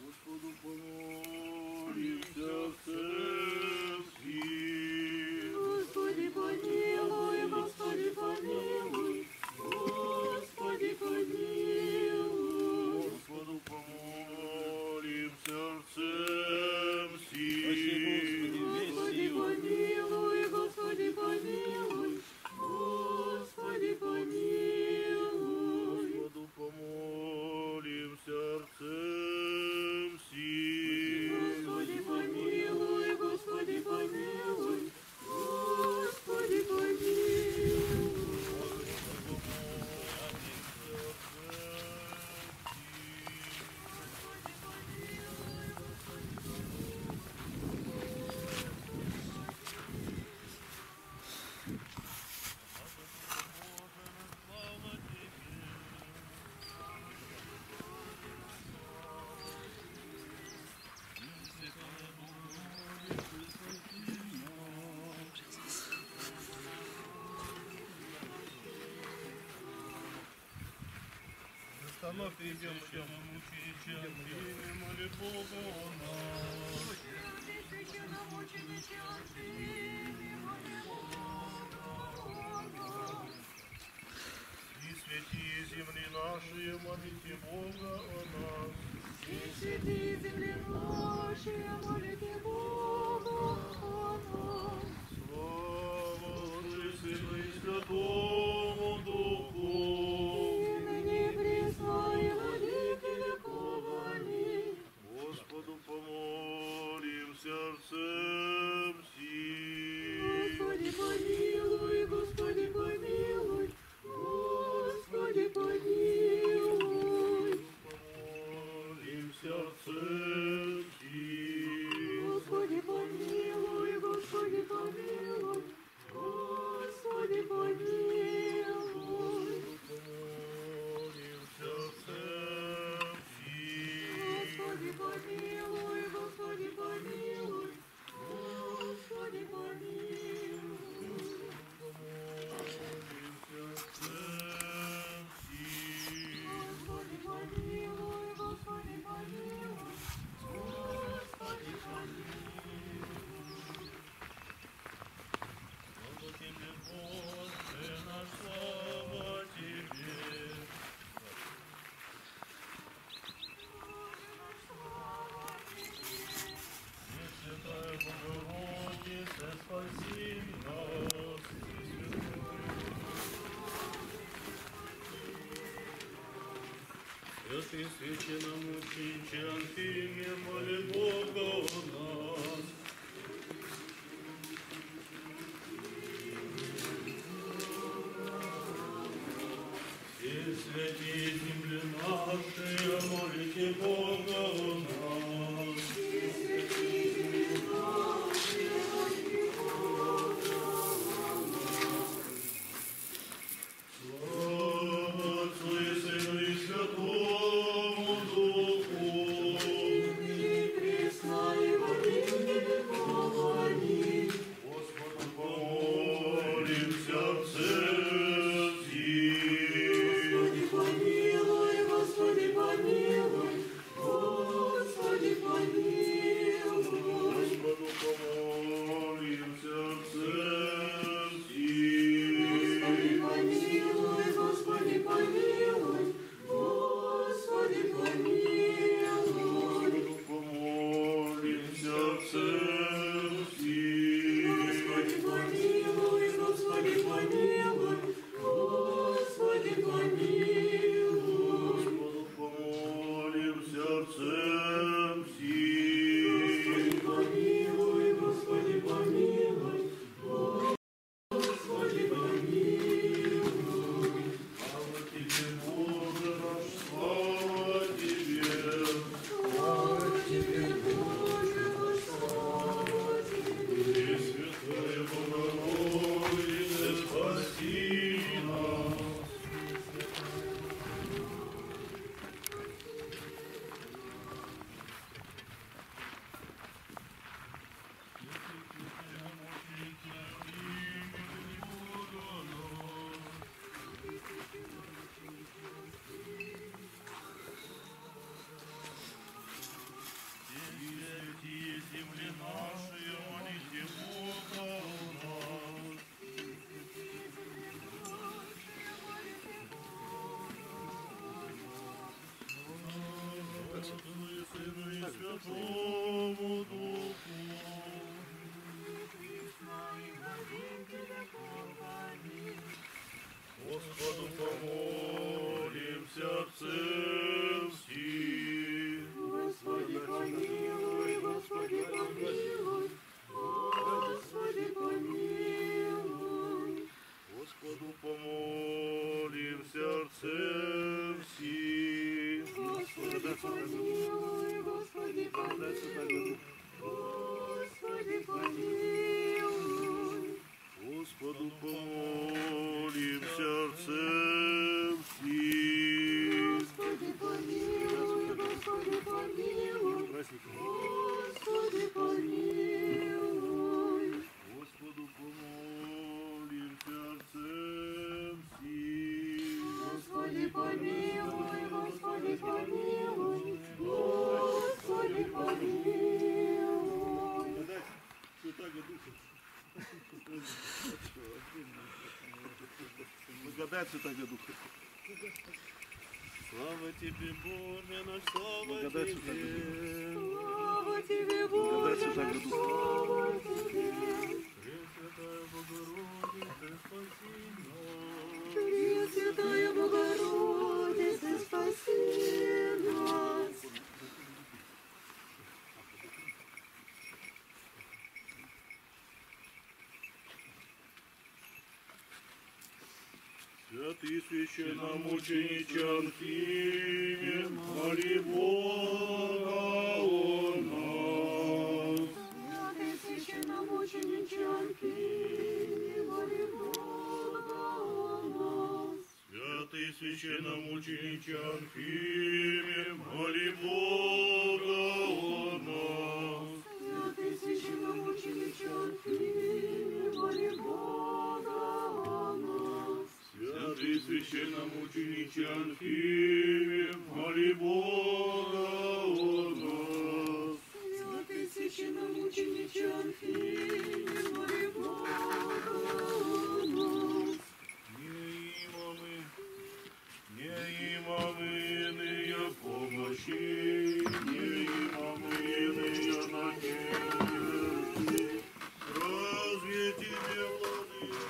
Господу помолимся в церкви. Господи, помилуй, Господи, помилуй, Господи, помилуй. Господу помолимся в церкви. Господи, помилуй, Господи, помилуй. Господи, помилуй. Господу помолимся сердцем сил. Господи, помилуй, Господи, помилуй. Господи, помилуй. Идем, идем. И святые земли наши, молите Бога о нас. И святые земли наши, молите Бога о нас. Слава Отцу, Сыну и Святому Духу. Господу помолимся сердцем сил. Господи, помилуй, Господи, помилуй, Господи, помилуй. Помолимся сердцем сил. Господи, помилуй, Господи, помилуй, Господи, помилуй. Помолимся сердцем. Господи, помилуй, Господи, помилуй, Господи, помилуй. Господи, помилуй, Господи, помилуй, Господи, помилуй. Слава тебе, Боже наш, слава тебе. Богородице, спаси нас. Святый священномучениче Анфиме, моли Бога о нас. Все святые земли наши, молите Бога о нас. Господи, помилуй, Слава тебе, Боже наш, слава тебе. Слава тебе, Боже наш, слава тебе. Пресвятая Богородица, спаси нас. Пресвятая Богородица, спаси нас. Святый священномученик Анфим, моли Бога о нас. Святый священномученик Анфим, моли Бога о нас. Святый священномученик Анфим, моли Бога о нас. Святый священномученик Анфим, моли Бога о нас. Святый священномученик Анфим, моли Бога о нас. Святый священномученик Анфим, моли Бога о нас. Не имамыные помощи, не имамыные надежды, разве тебе владыки?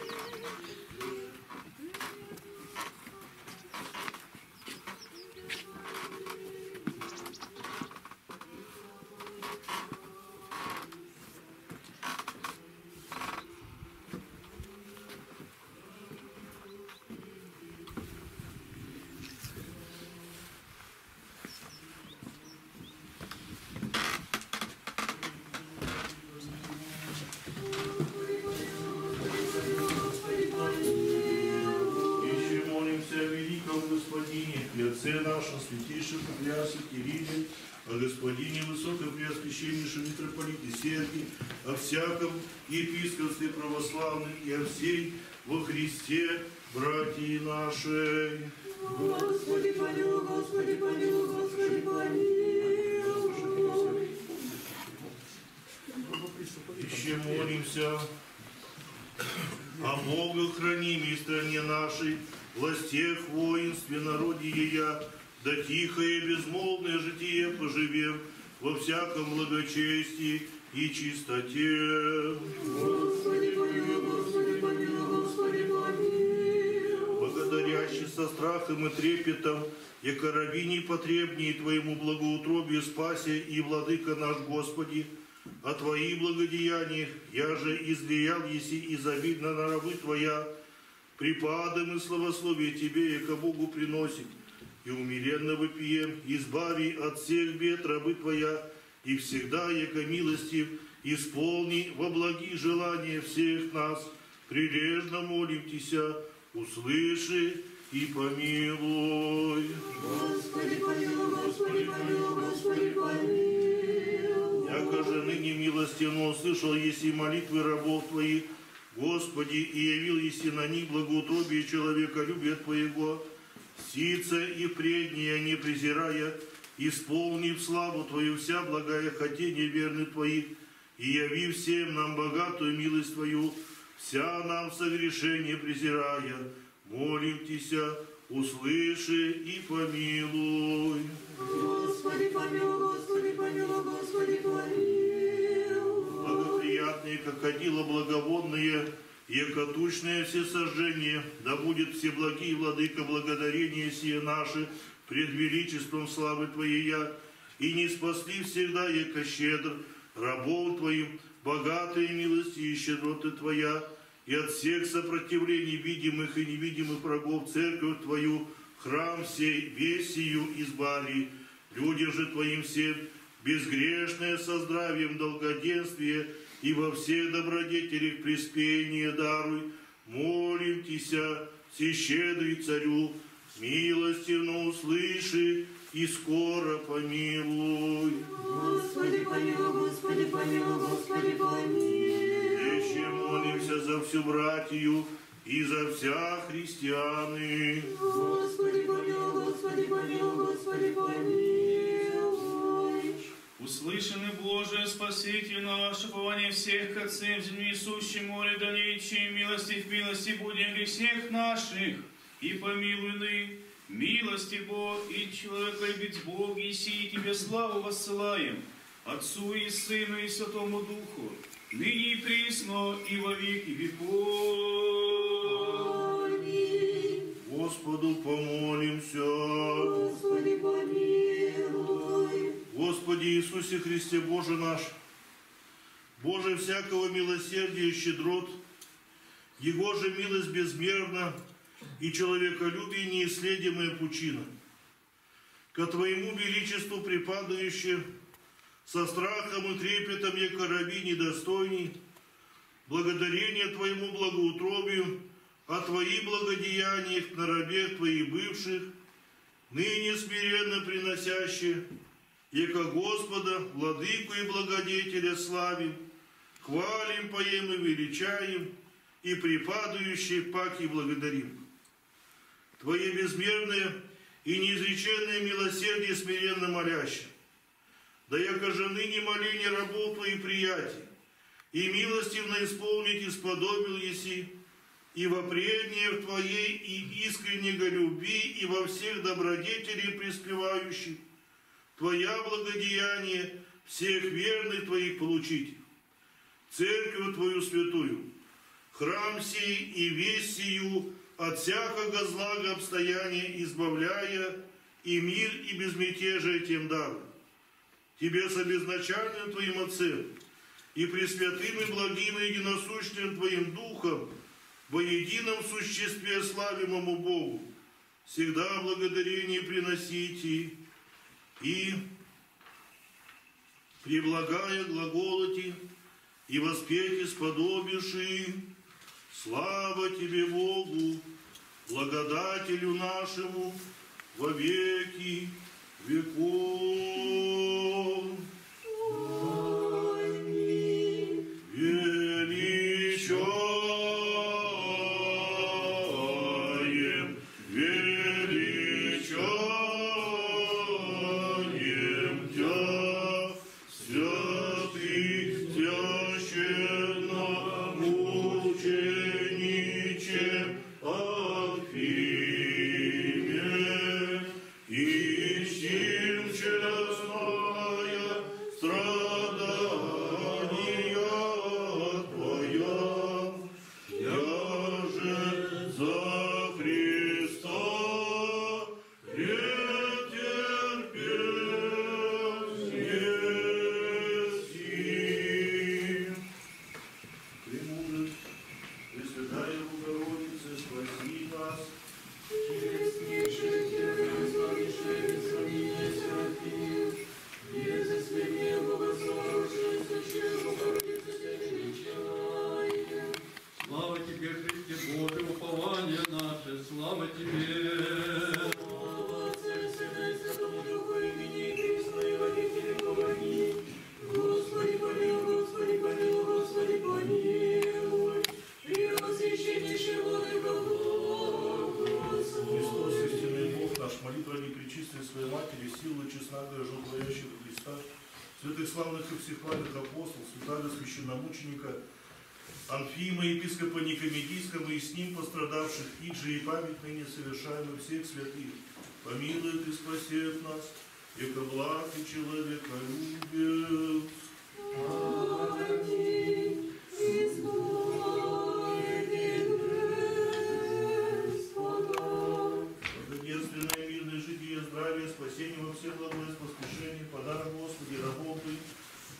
Нашим святейшим патриархе Кирилле, о господине высокопреосвященнейшем митрополите Сергии, о всяком епископстве православном и о всей во Христе братии нашей. Господи, помилуй, Господи, помилуй, Господи, помилуй. Еще молимся о Бога хранимой стране нашей, властях воинстве, народе ея, да тихое безмолвное житие поживем во всяком благочестии и чистоте. Господи, помилуй, Господи, помилуй, Господи, помилуй. Благодарящий со страхом и трепетом, яко равине потребнее Твоему благоутробию спасе и владыка наш Господи, о Твои благодеяния я же излиял, еси изобильно на рабы Твоя, препадом и словословие Тебе, яко Богу приносим, и умиленно вопием, избави от всех бед рабы Твоя, и всегда, яко милостив, исполни во благи желания всех нас, прилежно молимтеся, услыши и помилуй. Господи, помилуй, Господи, помилуй, Господи, помилуй. Яко же ныне милостивно услышал, еси молитвы рабов Твоих, Господи, и явил еси на них благоутробие человеколюбия Твоего, сице и преднее не презирая, исполнив славу Твою вся благая хотение верны Твоих, и яви всем нам богатую милость Твою, вся нам согрешение презирая, молимтеся, услыши и помилуй. Господи, помилуй, Господи, помилуй, Господи, помилуй. Благоприятные, кокодила благоводные, екотучное всесожжение, да будет всеблагий, владыка, благодарение сие наше пред величеством славы Твоей я, и не спасли всегда, яко щедр, рабов Твоим, богатые милости и щедроты Твоя, и от всех сопротивлений видимых и невидимых врагов церковь Твою, храм сей, весь сию избави, людям же Твоим всем, безгрешное со здравием, долгоденствие и во всех добродетелях приспение даруй, молимтеся, всещедрый Царю, милостивно услыши и скоро помилуй. Господи, помилуй, Господи, помилуй, Господи, помилуй. Еще молимся за всю братью и за вся христианы. Господи, помилуй, Господи, помилуй, Господи, помилуй. Услышаны, Боже, Спаситель наш, упование всех к Отцем, землеисущим, море далече, милости в милости будем ли всех наших, и помилуйны. Милости Бог и человеколюбец Бог, и сии Тебе славу воссылаем, Отцу и Сыну и Святому Духу, ныне и присно, и во веки веков. Аминь. Господу помолимся. Господи, помилуй. Господи Иисусе Христе, Боже наш, Боже всякого милосердия и щедрот, Его же милость безмерна, и человеколюбие неисследимая пучина, ко Твоему величеству припадающее, со страхом и трепетом якороби недостойней, благодарение Твоему благоутробию, а Твои благодеяниях на рабе Твоих бывших, ныне смиренно приносящие, яко Господа, Владыку и Благодетеля славим, хвалим, поем и величаем, и припадающие паки благодарим. Твои безмерные и неизреченные милосердие смиренно молящим. Да яко же ныне моление рабов и приятий, и милостивно исполнить исподобил еси, и во преднее Твоей и искреннего любви, и во всех добродетелей преспевающих, Твоя благодеяние всех верных Твоих получить, Церковь Твою святую, храм сей и весь сию, от всякого злага обстояния избавляя, и мир, и безмятежие тем дал. Тебе с обезначальным Твоим Отцем, и пресвятым, и благим, и единосущным Твоим Духом, во едином существе славимому Богу, всегда благодарение приносите, и преблагая глаголоти, и воспейте сподобивши. Слава Тебе, Богу, благодателю нашему, во веки веков. Аминь. Величаем, величаем Тебя, святый, священномученик. Анфима, епископа Никомидийского и с ним пострадавших, иджи и память ныне совершаемых всех святых, помилует и спасет нас, яко благ и человеколюбец. Аминь. Благодетственное мирное житие, здравие, спасение во всех благость, воскрешение, подарок Господи, рабов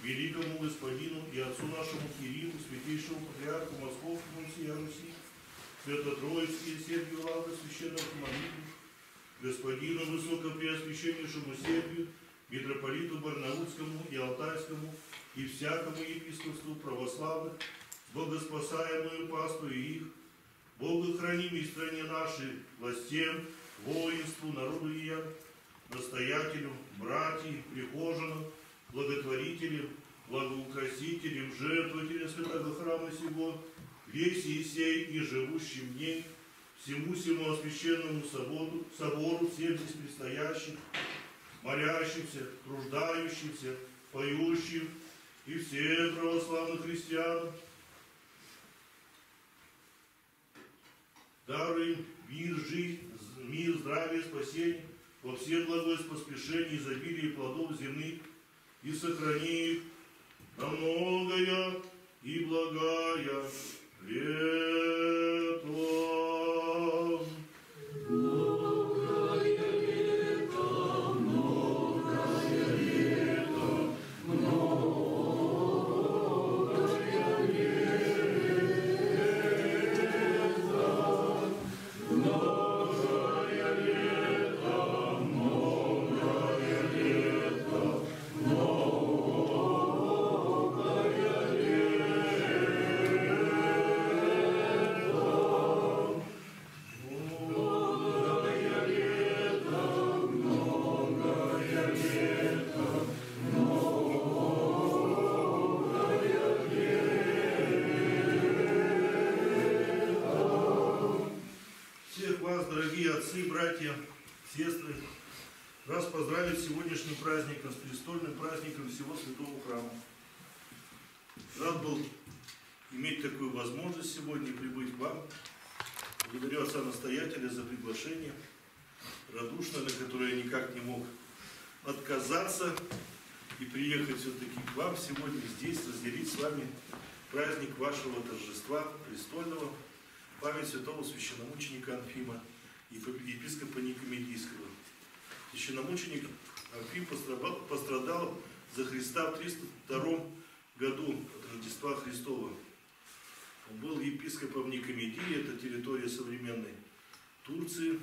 великому господину и отцу нашему Кириллу, святейшему патриарху Московскому всей Руси, свято-троицкий Сергию лавры священных молитв, господину высокопреосвященнейшему Сергию, митрополиту Барнаульскому и Алтайскому и всякому епископству православных, богоспасаемую паству и их, Богу храним и стране нашей, властям, воинству, народу ее, настоятелям, братьям, прихожанам, благотворителям, благоукрасителям, жертвователям святого храма сего, весь Есей и живущим в ней, всему сему священному собору всех здесь предстоящих, молящимся, труждающимся, поющим и всем православным христианам. Даруем мир, жизнь, мир, здравие, спасение во всем благое поспешение, изобилие плодов земных и сохрани их на многое и благая лето. Праздником, с престольным праздником всего святого храма. Рад был иметь такую возможность сегодня прибыть к вам. Благодарю отца настоятеля за приглашение, радушное, на которое я никак не мог отказаться, и приехать все-таки к вам сегодня здесь, разделить с вами праздник вашего торжества престольного, память святого священномученика Анфима и епископа Никомидийского. Священномученик Анфим пострадал за Христа в 302 году от Рождества Христова. Он был епископом Никомидии, это территория современной Турции.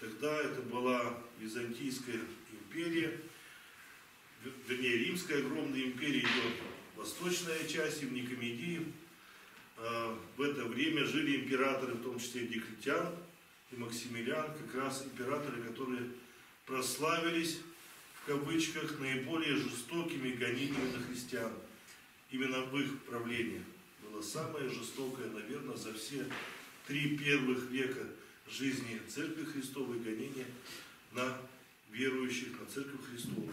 Тогда это была Византийская империя, вернее Римская огромная империя, ее восточная часть, и в Никомидии в это время жили императоры, в том числе Диоклетиан и Максимилиан, как раз императоры, которые прославились, в кавычках, наиболее жестокими гонениями на христиан. Именно в их правлении было самое жестокое, наверное, за все 3 первых века жизни Церкви Христовой гонение на верующих, на Церковь Христову.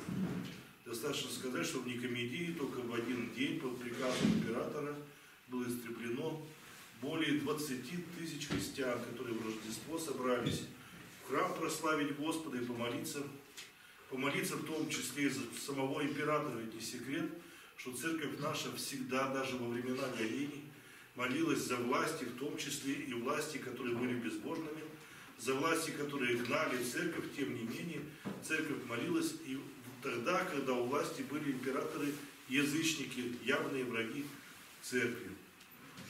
Достаточно сказать, что в Никомидии только в один день по приказу императора было истреблено более 20 тысяч христиан, которые в Рождество собрались в храм прославить Господа и помолиться. Помолиться в том числе и за самого императора. Ведь не секрет, что церковь наша всегда, даже во времена гонений, молилась за власти, в том числе и власти, которые были безбожными, за власти, которые гнали церковь. Тем не менее, церковь молилась и тогда, когда у власти были императоры-язычники, явные враги церкви.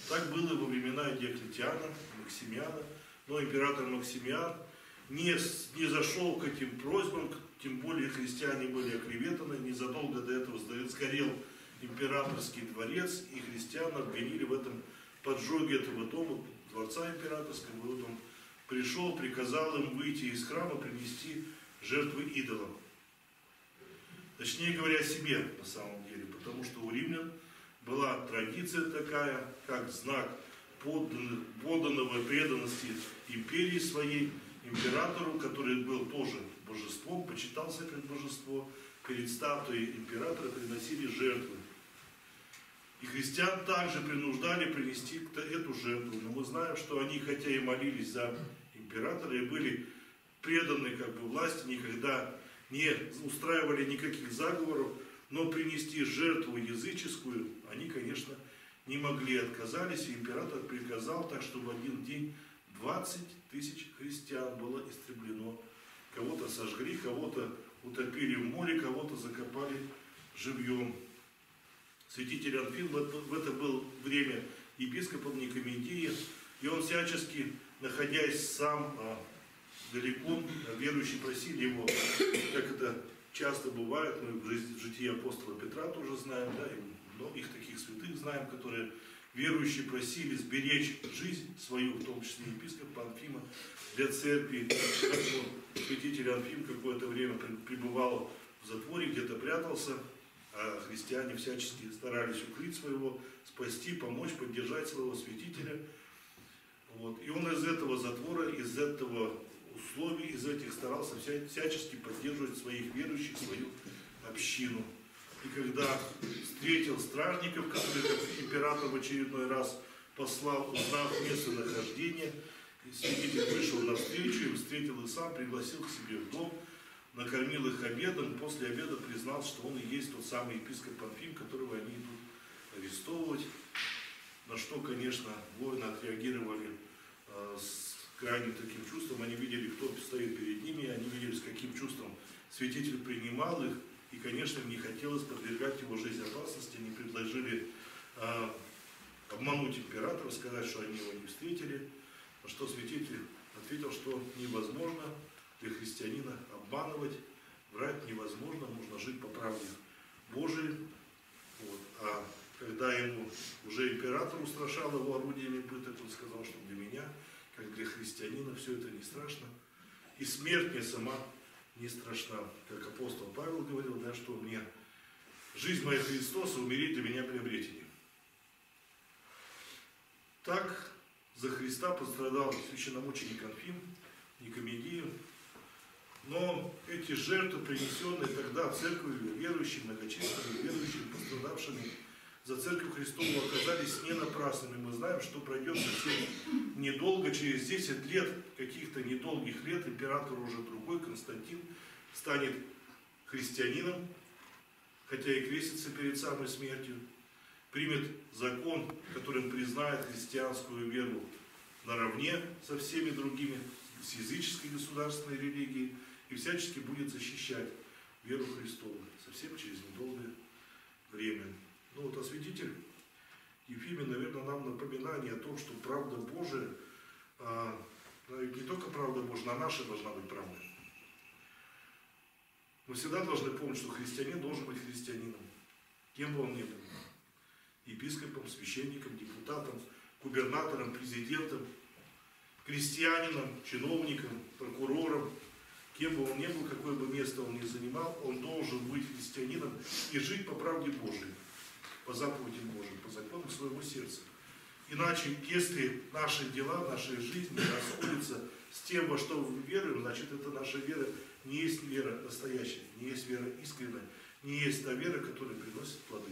Так было во времена Диоклетиана, Максимиана, но император Максимиан не зашел к этим просьбам, тем более христиане были оклеветаны, незадолго до этого сгорел императорский дворец, и христиан обвинили в этом поджоге этого дома, дворца императорского. Вот он пришел, приказал им выйти из храма, принести жертвы идолам. Точнее говоря, себе на самом деле, потому что у римлян была традиция такая, как знак подданного преданности империи своей, императору, который был тоже божеством, почитался как божество, перед статуей императора приносили жертвы. И христиан также принуждали принести эту жертву. Но мы знаем, что они, хотя и молились за императора, и были преданы как бы власти, никогда не устраивали никаких заговоров, но принести жертву языческую они, конечно, не могли, отказались, и император приказал так, что в один день 20 тысяч христиан было истреблено. Кого-то сожгли, кого-то утопили в море, кого-то закопали живьем. Святитель Анфим в это было время епископом Никомидии, и он всячески, находясь сам далеко, верующие просили его, как это часто бывает, мы в житии апостола Петра тоже знаем, да, и многих таких святых знаем, которые верующие просили сберечь жизнь свою, в том числе епископа Анфима, для церкви. Святитель Анфим какое-то время пребывал в затворе, где-то прятался, а христиане всячески старались укрыть своего, спасти, помочь, поддержать своего святителя. Вот. И он из этого затвора, из этого условий, из этих старался всячески поддерживать своих верующих, свою общину. И когда встретил стражников, которые император в очередной раз послал, узнав местонахождение, святитель вышел навстречу, им встретил и сам, пригласил к себе в дом, накормил их обедом, после обеда признал, что он и есть тот самый епископ Анфим, которого они идут арестовывать. На что, конечно, воины отреагировали с крайним таким чувством. Они видели, кто стоит перед ними, они видели, с каким чувством святитель принимал их, и, конечно, не хотелось подвергать его жизнь опасности. Они предложили обмануть императора, сказать, что они его не встретили, на что святитель ответил, что невозможно для христианина обманывать, врать невозможно, нужно жить по правде Божией. Вот. А когда ему уже император устрашал его орудиями пыток, он сказал, что для меня, как для христианина, все это не страшно. И смерть мне сама не страшна. Как апостол Павел говорил, да, что мне жизнь моя Христос, а умереть для меня приобретение. Так за Христа пострадал священномученик Анфим, Никомидию. Но эти жертвы, принесенные тогда церковью, верующим, многочисленными верующими, пострадавшими за церковь Христову, оказались не напрасными. Мы знаем, что пройдет совсем недолго, через 10 лет, каких-то недолгих лет, император уже другой, Константин, станет христианином, хотя и крестится перед самой смертью, примет закон, которым признает христианскую веру наравне со всеми другими, с языческой государственной религией, и всячески будет защищать веру Христову совсем через недолгое время. Ну вот, а святитель Ефимий, наверное, нам напоминание о том, что правда Божия, не только правда Божия, но наша должна быть правдой. Мы всегда должны помнить, что христианин должен быть христианином, кем бы он ни был. Епископом, священником, депутатом, губернатором, президентом, крестьянином, чиновником, прокурором, кем бы он ни был, какое бы место он ни занимал, он должен быть христианином и жить по правде Божией, по заповедям Божьим, по законам своего сердца. Иначе, если наши дела, наши жизни расходятся с тем, во что мы веруем, значит, это наша вера не есть вера настоящая, не есть вера искренняя, не есть та вера, которая приносит плоды.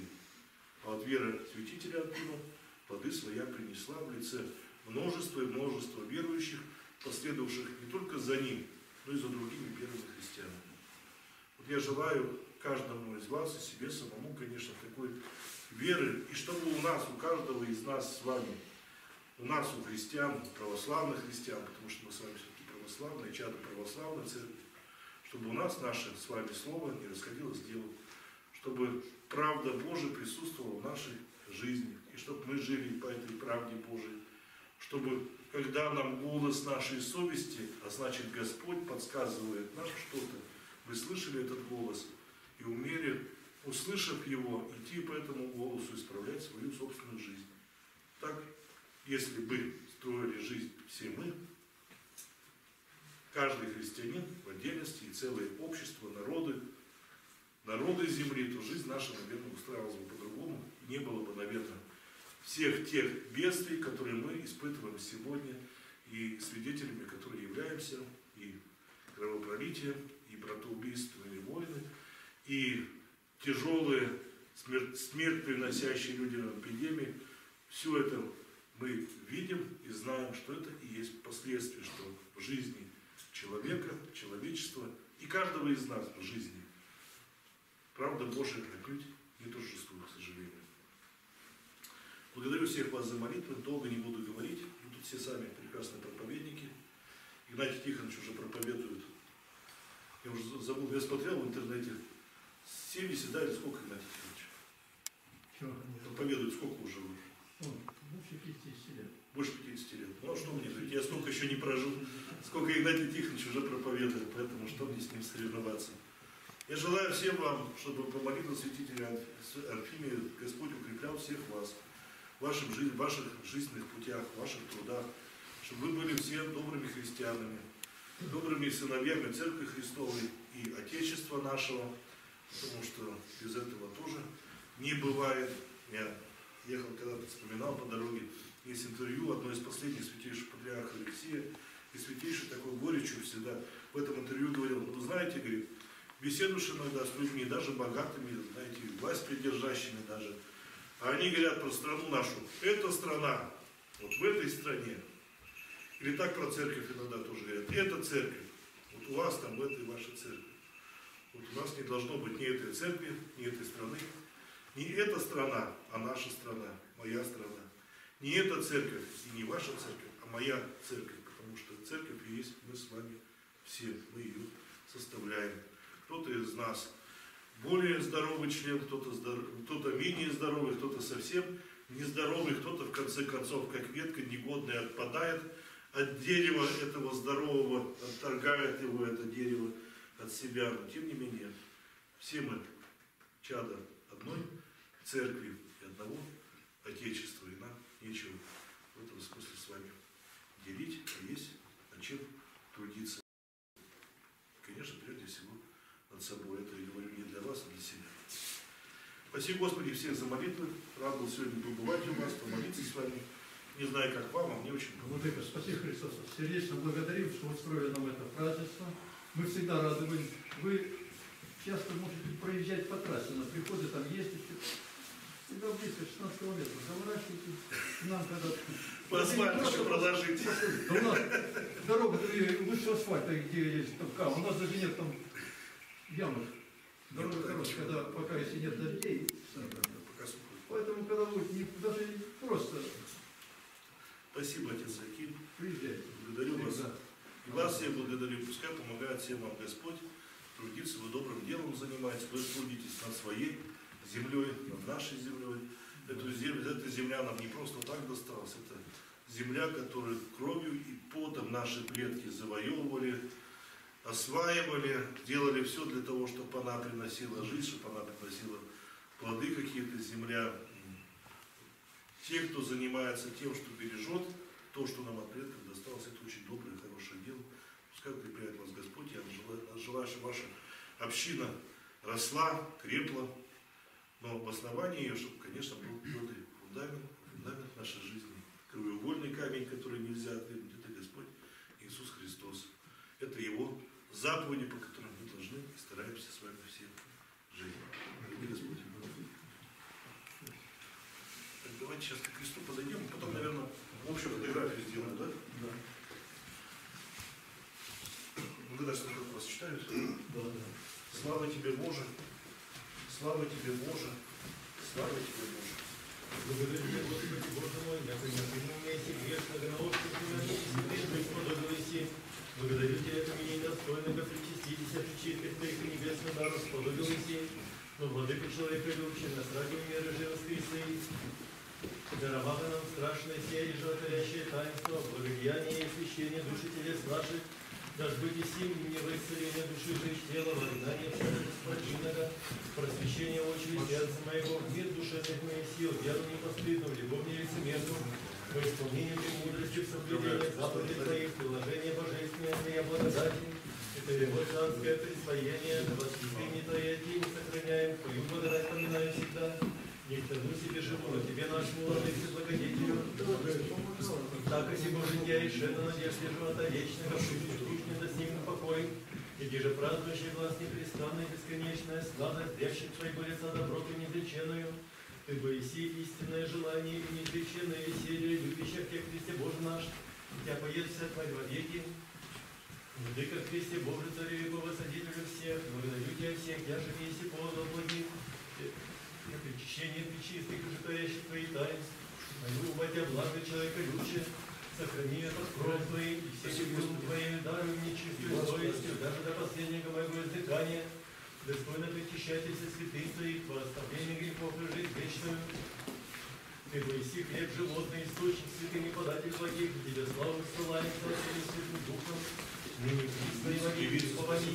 А вот вера святителя Анфима плоды своя принесла в лице множества и множества верующих, последовавших не только за ним, но и за другими первыми христианами. Вот я желаю каждому из вас и себе самому, конечно, такой веры, и чтобы у нас, у каждого из нас с вами, у нас, у христиан, православных христиан, потому что мы с вами все-таки православные, чадо православной церкви, чтобы у нас наше с вами слово не расходилось с делом, чтобы правда Божия присутствовала в нашей жизни, и чтобы мы жили по этой правде Божией, чтобы, когда нам голос нашей совести, а значит Господь подсказывает нам что-то, мы слышали этот голос и умели, услышав его, идти по этому голосу, исправлять свою собственную жизнь. Так, если бы строили жизнь все мы, каждый христианин в отдельности и целое общество, народы земли, то жизнь наша, наверное, устраивалась бы по-другому. Не было бы, наверное, всех тех бедствий, которые мы испытываем сегодня, и свидетелями, которые являемся, и кровопролитие, и братоубийственные войны, и тяжелые смерть, приносящие людям эпидемии. Все это мы видим и знаем, что это и есть последствия, что в жизни человека, человечества и каждого из нас в жизни правда Божия отнюдь не торжествует, к сожалению. Благодарю всех вас за молитвы, долго не буду говорить, будут все сами прекрасные проповедники. Игнатий Тихонович уже проповедует, я уже забыл, я смотрел в интернете, 70, да, или сколько, Игнатий Тихонович? Проповедует сколько уже? Больше 50 лет. Больше 50 лет. Ну а что мне говорить, я столько еще не прожил, сколько Игнатий Тихонович уже проповедует, поэтому что мне с ним соревноваться? Я желаю всем вам, чтобы по молитве святителя Анфимия Господь укреплял всех вас, в ваших жизненных путях, в ваших трудах, чтобы вы были все добрыми христианами, добрыми сыновьями Церкви Христовой и Отечества нашего, потому что без этого тоже не бывает. Я ехал когда-то, вспоминал по дороге, есть интервью одной из последних святейших патриарха Алексея, и святейший такой горечью всегда в этом интервью говорил: вы знаете, говорит, беседуешь иногда с людьми, даже богатыми, знаете, власть придержащими даже, а они говорят про страну нашу. Эта страна, вот в этой стране. Или так про церковь иногда тоже говорят. Это церковь. Вот у вас там, в этой вашей церкви. Вот у нас не должно быть ни этой церкви, ни этой страны. Не эта страна, а наша страна, моя страна. Не эта церковь и не ваша церковь, а моя церковь. Потому что церковь есть мы с вами все. Мы ее составляем. Кто-то из нас более здоровый член, кто-то менее здоровый, кто-то совсем нездоровый, кто-то в конце концов как ветка негодная отпадает от дерева этого здорового, отторгает его это дерево от себя. Но тем не менее, все мы чадо одной церкви и одного Отечества, и нам нечего в этом смысле с вами делить, а есть над чем трудиться. Конечно, прежде всего над собой. Это я говорю не для вас, а для себя. Спасибо, Господи, всех за молитвы. Рад был сегодня побывать у вас, помолиться с вами. Не знаю, как вам, а мне очень помогает. Владыка, спасибо, Христос. Сердечно благодарим, что устроили нам это празднество. Мы всегда рады были. Вы часто можете проезжать по трассе, на приходе там есть еще. Всегда близко, 16 километров. Заворачивайте к нам когда-то. По асфальту еще продолжите. Да у нас дорога лучше асфальта, где есть топка. У нас даже нет там... ямы. Дорога хорошая, когда пока если нет дождей, поэтому когда будет не, даже не просто. Спасибо, отец Аким. Приезжайте. Благодарю вас. И вас всех благодарю. Пускай помогает всем вам Господь трудиться, вы добрым делом занимаетесь, вы трудитесь над своей землей, над нашей землей. Эта земля нам не просто так досталась, это земля, которую кровью и потом наши предки завоевывали, осваивали, делали все для того, чтобы она приносила жизнь, чтобы она приносила плоды какие-то, земля. Те, кто занимается тем, что бережет то, что нам от предков досталось, это очень доброе, хорошее дело. Пускай укрепляет вас Господь. Я желаю, чтобы ваша община росла, крепла, но в основании ее, чтобы, конечно, был твердый фундамент нашей жизни. Краеугольный камень, который нельзя отвергнуть, это Господь Иисус Христос. Это Его заповеди, по которым мы должны и стараемся с вами все жить. Дорогой Господь. Так, давайте сейчас к кресту подойдем, а потом, наверное, общую фотографию сделаем, да? Да. Благодарствую, как вас читают. Да, да. Слава тебе, Боже! Слава тебе, Боже! Слава тебе, Боже! Благодарю тебя, Господи, Боже мой, я приношу меня и грешно, громоздких и благодарю тебя, это меня недостойного причастились от чистых твоих небесных даров, сподобил Моисей, но владыка человека любящий, нас ради мира же воскресный, даровало нам страшное сие и животворящее таинство, благодеяние и священие души телес наших, дашь быть и сим, не исцеление души же и тела, возгнание всего беспочинного, просвещение очи и сердца моего, мир душевных моих сил, веру непостыдную, любовь нелицемерную, по исполнению премудрости в соблюдении заповедей твоих, приложение божественное твоя благодать, и твоего царское присвоение, восхищение твоя день сохраняем, твою благодать поминаю всегда, не стану себе живу, но тебе нашему владыке благодетелю, так и сего жития и шена надежды живота вечного, шутит душный да с ним на покой, иди же празднующий власть непрестанная бесконечная слава, прячет твоего лица доброту неизреченную, ты боиси истинное желание и неизреченное веселье, любящих тех Христе Боже наш, тебя поедешься твои во веки. Владыка Христе Боже, Царю Его, Высадителю всех, благодарю тебя всех, я же весь и поза благих, и причащение причистых и житворящих твои таинств, мою батя благо человека лучше, сохрани этот кровь твои, и все любимым твоими дарами нечистую совестью, даже до последнего моего издыхания, достойно причащайте все святые свои, по оставлению грехов и жизнь вечную. Ты поиси хлеб животный, источник святыни, податель благих, тебе славу ссылаем, славим святым духом, ныне Христа и во веки вековами,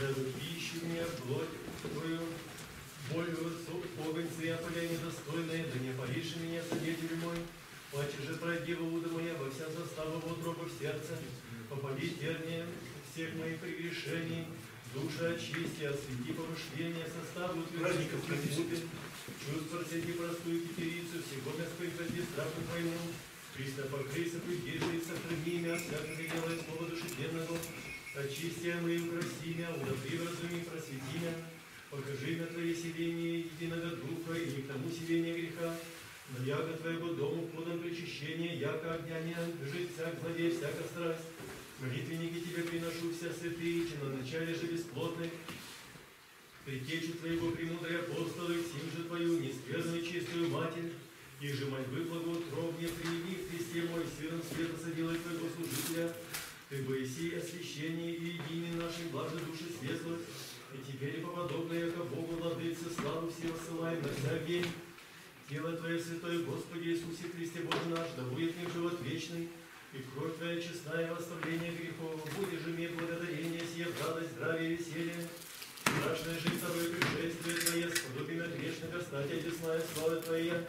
да любви ищи меня, плоть твою, Пользуются погонцы, я поля недостойная, да не полишь меня, свидетель мой. Плачи же правдива уда моя, во вся застава вот робов сердца. Попади терния всех моих прегрешений. Душа очисти, освети помышления, составу утвердников капуты. Чувство среди простую пятерицу, всего господи страху моему. Христа покрыся, придержи и сохрани мя, всякого дела и слова душевного. Очисти мою, краси мя, удобри вразуми, просвети мя. Покажи мя твое селение единого духа, и не к тому селения греха. Но яко твоего дому подан причащение, яко огня не жить, всяк злодей, всяка страсть. Молитвенники тебе приношу вся святые, чем на начале же бесплотных. Притечу твоего премудрые апостолы, сим же твою нескверную чистую матерь. И же мольбы благоутробне прими в Христе мой, сыном света соделай твоего служителя. Ты боиси освящение и единой нашей блажной души светлых. И теперь поподобное ко Богу владыце славу все высылаем на вся день. Тело твое святое, Господи Иисусе Христе Боже наш, да будет мне живот вечный. И кровь твоя честная в оставление грехов, будешь же мне благодарение сие в радость, здравие и веселье. Страшное же второе пришествие твое, сподоби на грешных, стать одесная слава твоя.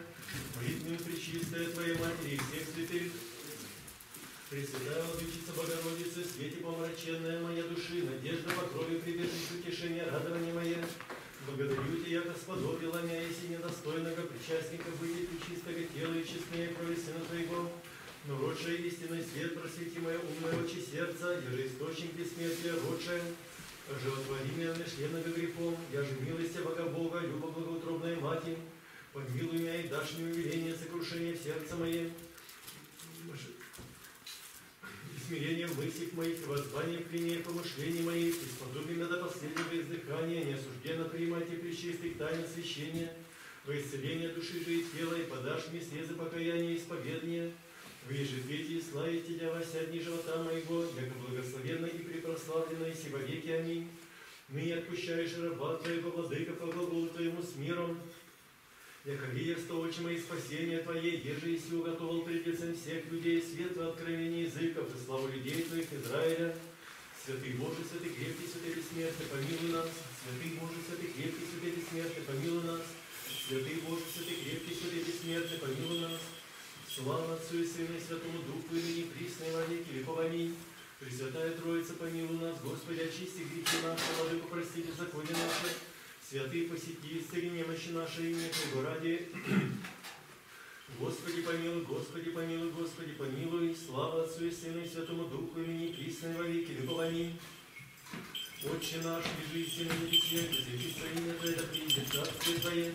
Молитвую пречистая твоя матери и всех святых. Пресвятая Владычица Богородица, свете помраченная моя души, надежда по крови прибежит утешение, радование мое. Благодарю тебя, сподобила мя, если недостойного причастника выйдет у чистого тела и честнее крови сына твоего. Но родшая истинный свет, просвети мое умное очи сердца, я же источник бессмертия родшая. Животвори меня нешленного грехом, я же милостя Бога, люба благоутробная мати. Помилуй меня и дашь мне умиление, сокрушение в сердце мое. И смирение мыслей моих, воззвание в клине помышлений моих, и сподоби меня до последнего издыхания, не осужденно принимать и причистых тайн освящения, во исцеление души же и тела, и подашь мне слезы покаяния и исповедания. В ежепетии славить тебя во вся дни живота моего, яко благословенно и препрославленно, и сего веки. Аминь. Ныне отпущаешь раба твоего, владыка, по глаголу твоему с миром. Яко видевство очи мои спасения твое, ежи если уготовал пред лицем всех людей, свет во откровении языков и славу людей твоих Израиля. Святый Боже, святый крепкий, святый бессмертный, помилуй нас. Святый Боже, святый крепкий, святый бессмертный, помилуй нас. Святый Боже, святый крепкий, святый бессмертный, помилуй нас. Слава Отцу и Сыну и Святому Духу, и ныне присно и во веки веков. Аминь. Пресвятая Троица, помилуй нас, Господи, очисти грехи наши, Владыку, прости беззаконие наши, святые посети, исцели немощи наши, имя Твоего ради. Господи, помилуй, Господи, помилуй, Господи, помилуй. Слава Отцу и Сыну и Святому Духу, и ныне присно и во веки веков. Аминь. Отче наш, ежи и на небесе, да святится имя Твое, да приидет царствие Твое.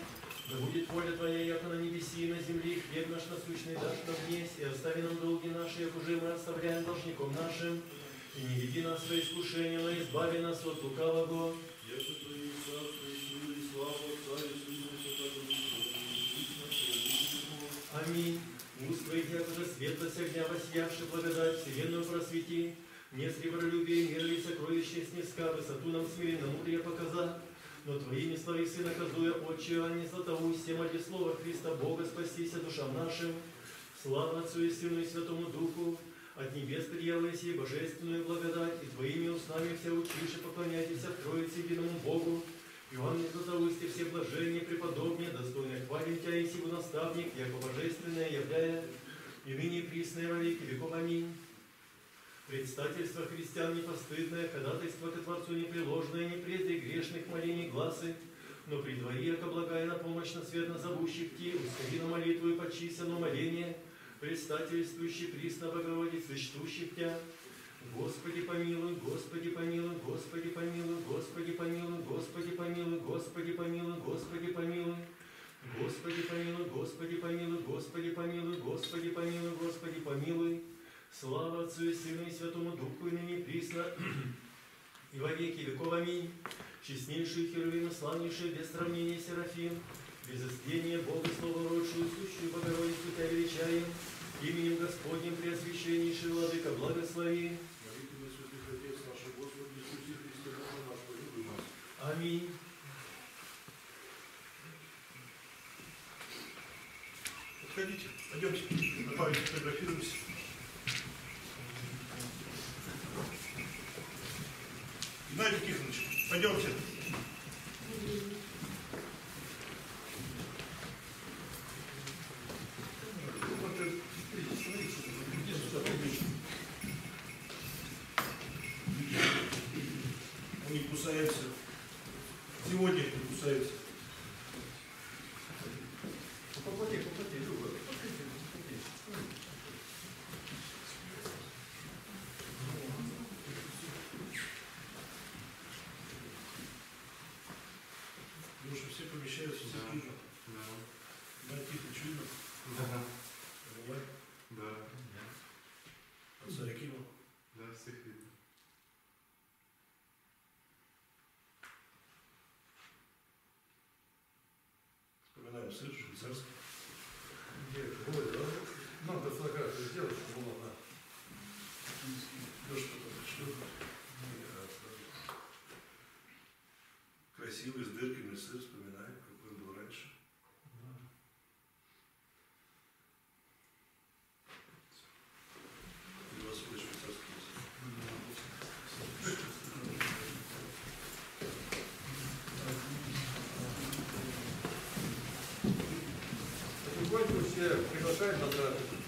Да будет воля Твоя, яко на небеси и на земле, хлеб наш насущный дашь нам днесь, и остави нам долги наши, як уже мы оставляем должником нашим. И не веди нас в свои искушения, но избави нас от лукавого. Я же Твои царство, и силу, и славу, Отца, и Сына, и Святаго Духа. Аминь. Уст Твоих, яко же светлость огня воссиявши, благодать вселенную просвети. Мне с ребролюбие, мир и сокровище снеска, высоту нам смиренно мудрее показа. Но Твоими словами, Сына, казуя, Отче Иоанне Златоуст, всем ради слова Христа Бога, спастися душам нашим. Слава Отцу и Сыну и Святому Духу, от небес предъявляя сей божественную благодать, и Твоими устами все учишь, поклоняйтесь в Троице единому Богу. Иоанне Златоусте все блажения преподобные, достойны хвалим Тебя и сего наставник, яко божественное являя, и ныне присное во веки веков. Аминь. Предстательство христиан непостыдное, ходатайство ко Творцу непреложное, не предай грешных молений гласы, но при дворе, яко благая на помощь на свет на зовущих Ти, ускори на молитву и почися на моление, предстательствующий присно Богородице, чтущих Тя. Господи помилуй, Господи помилуй, Господи помилуй, Господи помилуй, Господи помилуй, Господи помилуй, Господи помилуй. Господи помилуй, Господи помилуй, Господи помилуй, Господи помилуй, Господи помилуй. Слава Отцу и Сыну и Святому Духу, и ныне присно, и во веки веков. Аминь. Честнейшую Херувину, славнейшую без сравнения Серафим, без истления Бога Слово родшую, сущую Богородицу Тебя величаем, именем Господним преосвященнейший Владыка, благослови. Молитвенно святых Отец нашего Господа Иисуса Христа, Бога нашего, помилуй нас. Аминь. Подходите, пойдемте, давайте фотографируемся. Игнатий Тихонович, пойдемте. кусаются. Сегодня их не кусаются. Попади, попади, Люба. Потому что все помещаются, все видно. Да, тихо, чудо. Да. Понимаешь? Да. Отца Акима. Да, всех видно. Вспоминаем сыр швейцарский. Ой, да? Надо фотографию сделать, чтобы была она. Лёшка подошла. Красивый, с дырками сыр, вспоминаем, какой он был раньше. Приглашаем на